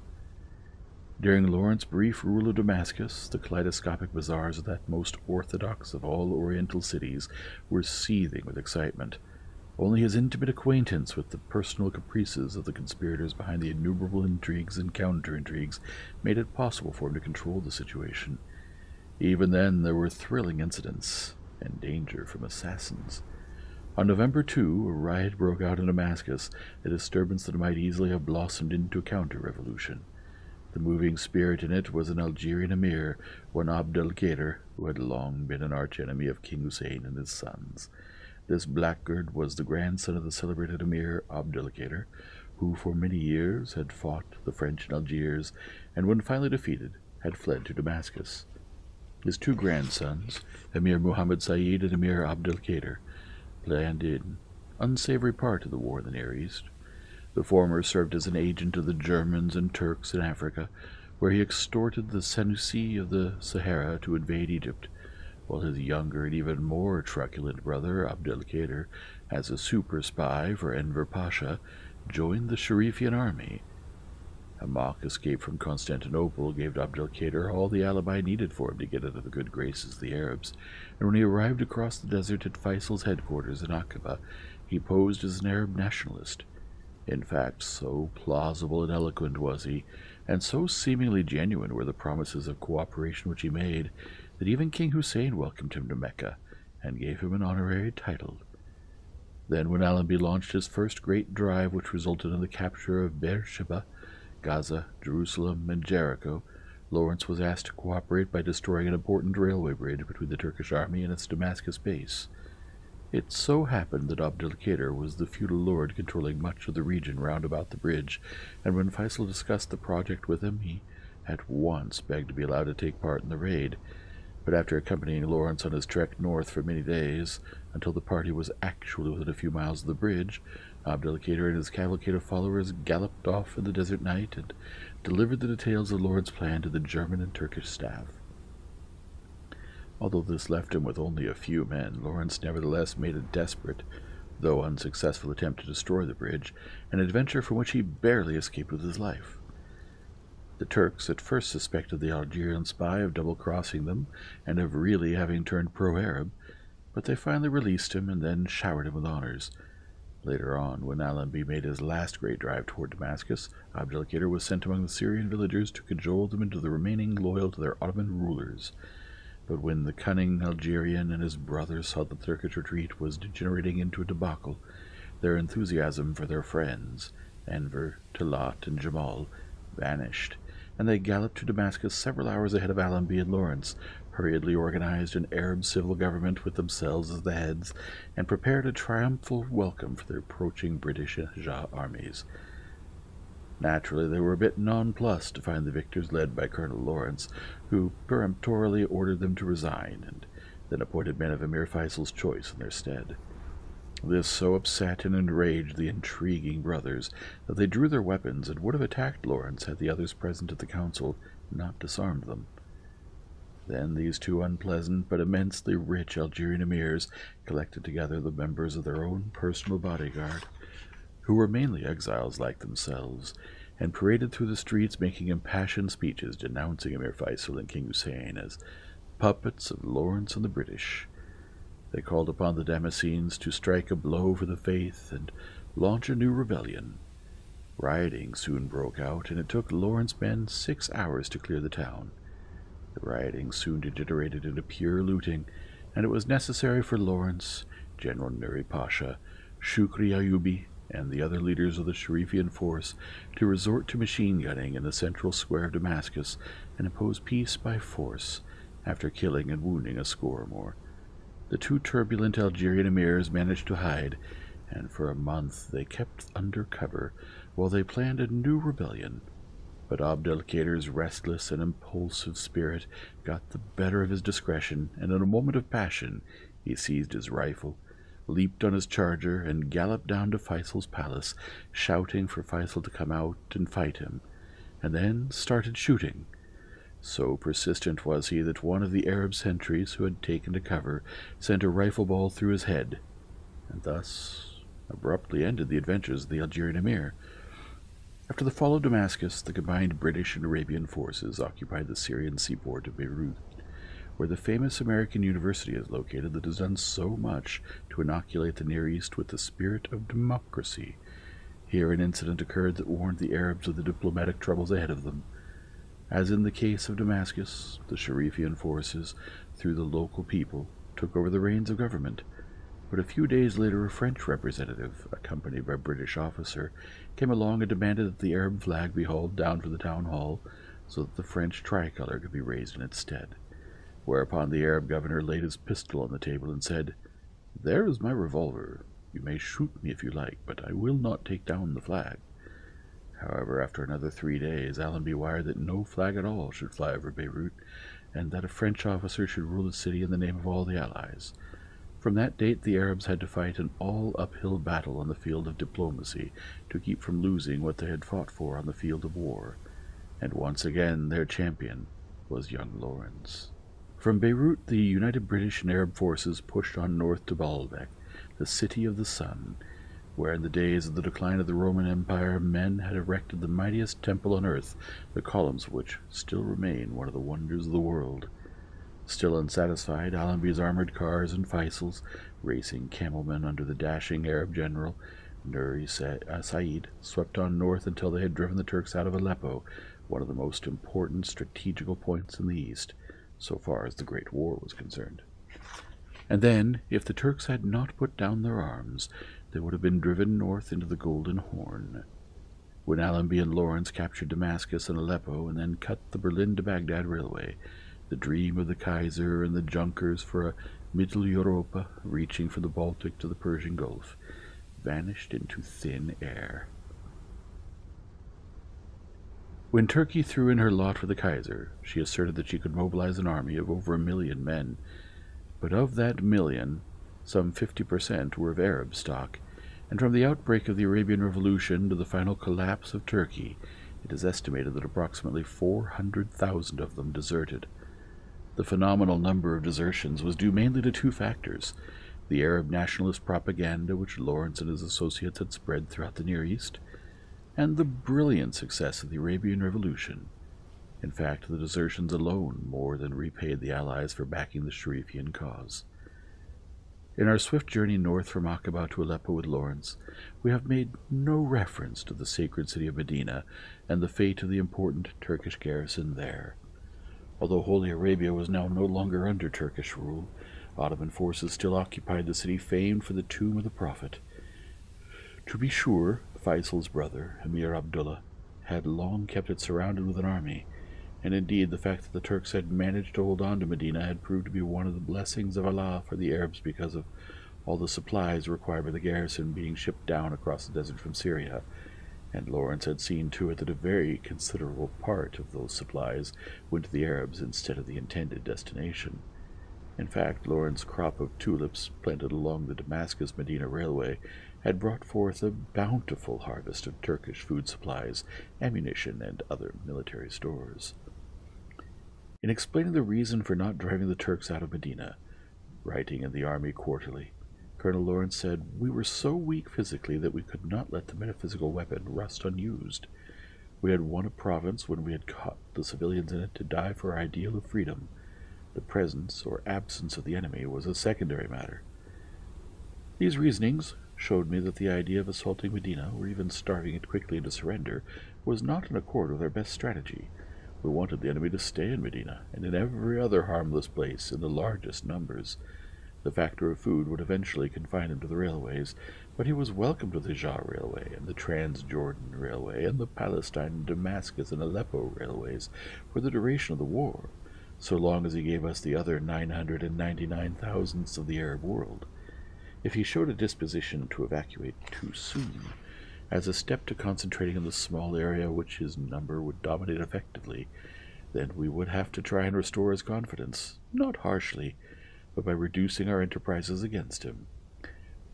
During Lawrence's brief rule of Damascus, the kaleidoscopic bazaars of that most orthodox of all Oriental cities were seething with excitement. Only his intimate acquaintance with the personal caprices of the conspirators behind the innumerable intrigues and counter-intrigues made it possible for him to control the situation. Even then, there were thrilling incidents and danger from assassins. On November second, a riot broke out in Damascus, a disturbance that might easily have blossomed into a counter-revolution. The moving spirit in it was an Algerian emir, one Abd el-Kader, who had long been an arch-enemy of King Hussein and his sons. This blackguard was the grandson of the celebrated emir Abd el-Kader, who for many years had fought the French in Algiers, and when finally defeated, had fled to Damascus. His two grandsons, Emir Muhammad Saeed and Emir Abd el-Kader, planned an unsavory part of the war in the Near East. The former served as an agent of the Germans and Turks in Africa, where he extorted the Senussi of the Sahara to invade Egypt, while his younger and even more truculent brother, Abd el-Kader, as a super-spy for Enver Pasha, joined the Sharifian army. A mock escape from Constantinople gave Abd el-Kader all the alibi needed for him to get out of the good graces of the Arabs, and when he arrived across the desert at Faisal's headquarters in Aqaba, he posed as an Arab nationalist. In fact, so plausible and eloquent was he, and so seemingly genuine were the promises of cooperation which he made, that even King Hussein welcomed him to Mecca and gave him an honorary title. Then, when Allenby launched his first great drive, which resulted in the capture of Beersheba, Gaza, Jerusalem, and Jericho, Lawrence was asked to cooperate by destroying an important railway bridge between the Turkish army and its Damascus base. It so happened that Abd el-Kader was the feudal lord controlling much of the region round about the bridge, and when Faisal discussed the project with him, he at once begged to be allowed to take part in the raid. But after accompanying Lawrence on his trek north for many days, until the party was actually within a few miles of the bridge, Abd el-Kader and his cavalcade of followers galloped off in the desert night and delivered the details of Lawrence's plan to the German and Turkish staff. Although this left him with only a few men, Lawrence nevertheless made a desperate, though unsuccessful, attempt to destroy the bridge, an adventure from which he barely escaped with his life. The Turks at first suspected the Algerian spy of double-crossing them and of really having turned pro-Arab, but they finally released him and then showered him with honors. Later on, when Allenby made his last great drive toward Damascus, Abd el-Kader was sent among the Syrian villagers to cajole them into the remaining loyal to their Ottoman rulers. But when the cunning Algerian and his brother saw that the Turkish retreat was degenerating into a debacle, their enthusiasm for their friends, Enver, Talat, and Jamal, vanished, and they galloped to Damascus several hours ahead of Allenby and Lawrence, hurriedly organized an Arab civil government with themselves as the heads, and prepared a triumphal welcome for the approaching British and Hejaz armies. Naturally, they were a bit nonplussed to find the victors led by Colonel Lawrence, who peremptorily ordered them to resign, and then appointed men of Amir Faisal's choice in their stead. This so upset and enraged the intriguing brothers that they drew their weapons and would have attacked Lawrence had the others present at the council not disarmed them. Then these two unpleasant but immensely rich Algerian emirs collected together the members of their own personal bodyguard, who were mainly exiles like themselves, and paraded through the streets making impassioned speeches denouncing Amir Faisal and King Hussein as puppets of Lawrence and the British. They called upon the Damascenes to strike a blow for the faith and launch a new rebellion. Rioting soon broke out, and it took Lawrence's men six hours to clear the town. The rioting soon degenerated into pure looting, and it was necessary for Lawrence, General Nuri Pasha, Shukri Ayubi, and the other leaders of the Sharifian force to resort to machine gunning in the central square of Damascus and impose peace by force, after killing and wounding a score or more. The two turbulent Algerian emirs managed to hide, and for a month they kept under cover while they planned a new rebellion. But Abdelkader's restless and impulsive spirit got the better of his discretion, and in a moment of passion he seized his rifle, leaped on his charger, and galloped down to Faisal's palace, shouting for Faisal to come out and fight him, and then started shooting. So persistent was he that one of the Arab sentries who had taken to cover sent a rifle ball through his head, and thus abruptly ended the adventures of the Algerian emir. After the fall of Damascus, the combined British and Arabian forces occupied the Syrian seaport of Beirut, where the famous American university is located that has done so much to inoculate the Near East with the spirit of democracy. Here an incident occurred that warned the Arabs of the diplomatic troubles ahead of them. As in the case of Damascus, the Sharifian forces, through the local people, took over the reins of government. But a few days later a French representative, accompanied by a British officer, came along and demanded that the Arab flag be hauled down from the town hall so that the French tricolor could be raised in its stead. Whereupon the Arab governor laid his pistol on the table and said, "There is my revolver. You may shoot me if you like, but I will not take down the flag." However, after another three days, Allenby wired that no flag at all should fly over Beirut, and that a French officer should rule the city in the name of all the Allies. From that date, the Arabs had to fight an all-uphill battle on the field of diplomacy to keep from losing what they had fought for on the field of war, and once again their champion was young Lawrence. From Beirut, the united British and Arab forces pushed on north to Baalbek, the City of the Sun, where in the days of the decline of the Roman Empire men had erected the mightiest temple on earth, the columns of which still remain one of the wonders of the world. Still unsatisfied, Allenby's armored cars and Faisal's, racing camelmen under the dashing Arab general, Nuri Said, swept on north until they had driven the Turks out of Aleppo, one of the most important strategical points in the east, so far as the Great War was concerned. And then, if the Turks had not put down their arms, they would have been driven north into the Golden Horn. When Allenby and Lawrence captured Damascus and Aleppo and then cut the Berlin to Baghdad railway, the dream of the Kaiser and the Junkers for a Middle Europa reaching from the Baltic to the Persian Gulf vanished into thin air. When Turkey threw in her lot with the Kaiser, she asserted that she could mobilize an army of over a million men, but of that million, some fifty percent were of Arab stock, and from the outbreak of the Arabian Revolution to the final collapse of Turkey, it is estimated that approximately four hundred thousand of them deserted. The phenomenal number of desertions was due mainly to two factors: the Arab nationalist propaganda which Lawrence and his associates had spread throughout the Near East, and the brilliant success of the Arabian Revolution. In fact, the desertions alone more than repaid the Allies for backing the Sharifian cause. In our swift journey north from Aqaba to Aleppo with Lawrence, we have made no reference to the sacred city of Medina and the fate of the important Turkish garrison there. Although Holy Arabia was now no longer under Turkish rule, Ottoman forces still occupied the city famed for the tomb of the Prophet. To be sure, Faisal's brother, Emir Abdullah, had long kept it surrounded with an army, and indeed the fact that the Turks had managed to hold on to Medina had proved to be one of the blessings of Allah for the Arabs, because of all the supplies required by the garrison being shipped down across the desert from Syria, and Lawrence had seen to it that a very considerable part of those supplies went to the Arabs instead of the intended destination. In fact, Lawrence's crop of tulips planted along the Damascus-Medina railway had brought forth a bountiful harvest of Turkish food supplies, ammunition, and other military stores. In explaining the reason for not driving the Turks out of Medina, writing in the Army Quarterly, Colonel Lawrence said, "We were so weak physically that we could not let the metaphysical weapon rust unused. We had won a province when we had caught the civilians in it to die for our ideal of freedom. The presence or absence of the enemy was a secondary matter." These reasonings showed me that the idea of assaulting Medina, or even starving it quickly into surrender, was not in accord with our best strategy. We wanted the enemy to stay in Medina, and in every other harmless place, in the largest numbers. The factor of food would eventually confine him to the railways, but he was welcome to the Hejaz Railway, and the Trans-Jordan Railway, and the Palestine, Damascus, and Aleppo Railways for the duration of the war, so long as he gave us the other nine hundred and ninety-nine thousandths of the Arab world. If he showed a disposition to evacuate too soon, as a step to concentrating on the small area which his number would dominate effectively, then we would have to try and restore his confidence, not harshly, but by reducing our enterprises against him.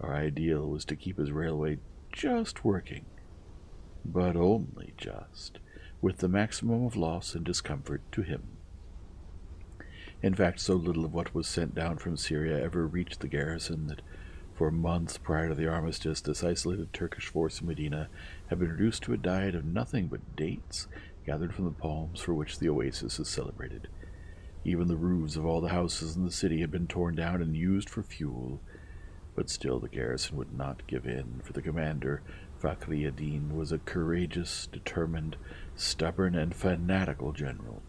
Our ideal was to keep his railway just working, but only just, with the maximum of loss and discomfort to him. In fact, so little of what was sent down from Syria ever reached the garrison that for months prior to the armistice, this isolated Turkish force in Medina had been reduced to a diet of nothing but dates gathered from the palms for which the oasis is celebrated. Even the roofs of all the houses in the city had been torn down and used for fuel, but still the garrison would not give in, for the commander, Fakhri ad-Din, was a courageous, determined, stubborn, and fanatical general.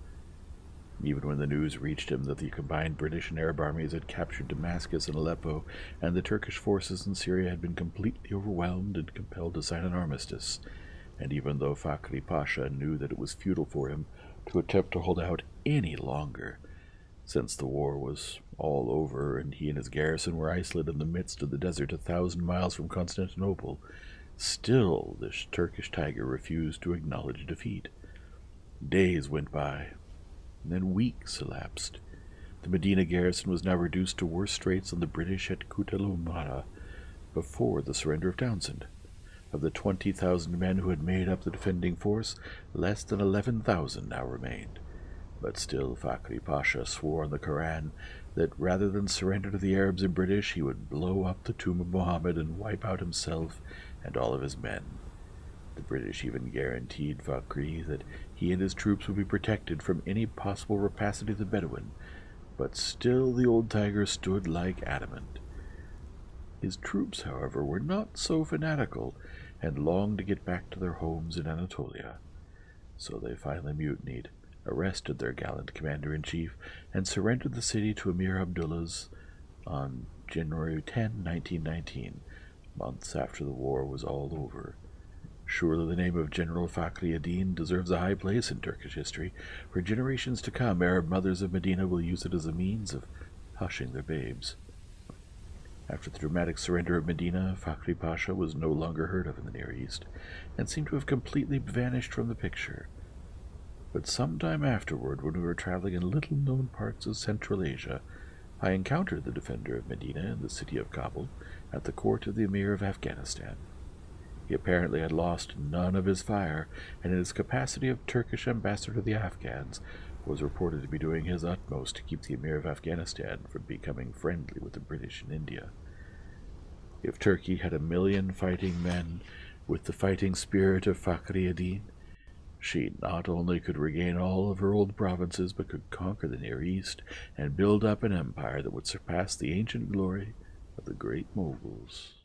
Even when the news reached him that the combined British and Arab armies had captured Damascus and Aleppo, and the Turkish forces in Syria had been completely overwhelmed and compelled to sign an armistice, and even though Fakhri Pasha knew that it was futile for him to attempt to hold out any longer, since the war was all over and he and his garrison were isolated in the midst of the desert a thousand miles from Constantinople, still this Turkish tiger refused to acknowledge defeat. Days went by. Then weeks elapsed. The Medina garrison was now reduced to worse straits than the British at Kut al-Umara before the surrender of Townsend. Of the twenty thousand men who had made up the defending force, less than eleven thousand now remained. But still Fakhri Pasha swore on the Koran that rather than surrender to the Arabs and British, he would blow up the tomb of Muhammad and wipe out himself and all of his men. The British even guaranteed Fakhri that he and his troops would be protected from any possible rapacity of the Bedouin, but still the old tiger stood like adamant. His troops, however, were not so fanatical, and longed to get back to their homes in Anatolia. So they finally mutinied, arrested their gallant commander-in-chief, and surrendered the city to Amir Abdullah's on January tenth, nineteen nineteen, months after the war was all over. Surely the name of General Fakhri ad-Din deserves a high place in Turkish history. For generations to come, Arab mothers of Medina will use it as a means of hushing their babes. After the dramatic surrender of Medina, Fakhri Pasha was no longer heard of in the Near East, and seemed to have completely vanished from the picture. But some time afterward, when we were traveling in little-known parts of Central Asia, I encountered the defender of Medina in the city of Kabul, at the court of the Emir of Afghanistan. He apparently had lost none of his fire, and in his capacity of Turkish ambassador to the Afghans, was reported to be doing his utmost to keep the Emir of Afghanistan from becoming friendly with the British in India. If Turkey had a million fighting men with the fighting spirit of Fakhri ad-Din, she not only could regain all of her old provinces, but could conquer the Near East and build up an empire that would surpass the ancient glory of the great Moguls.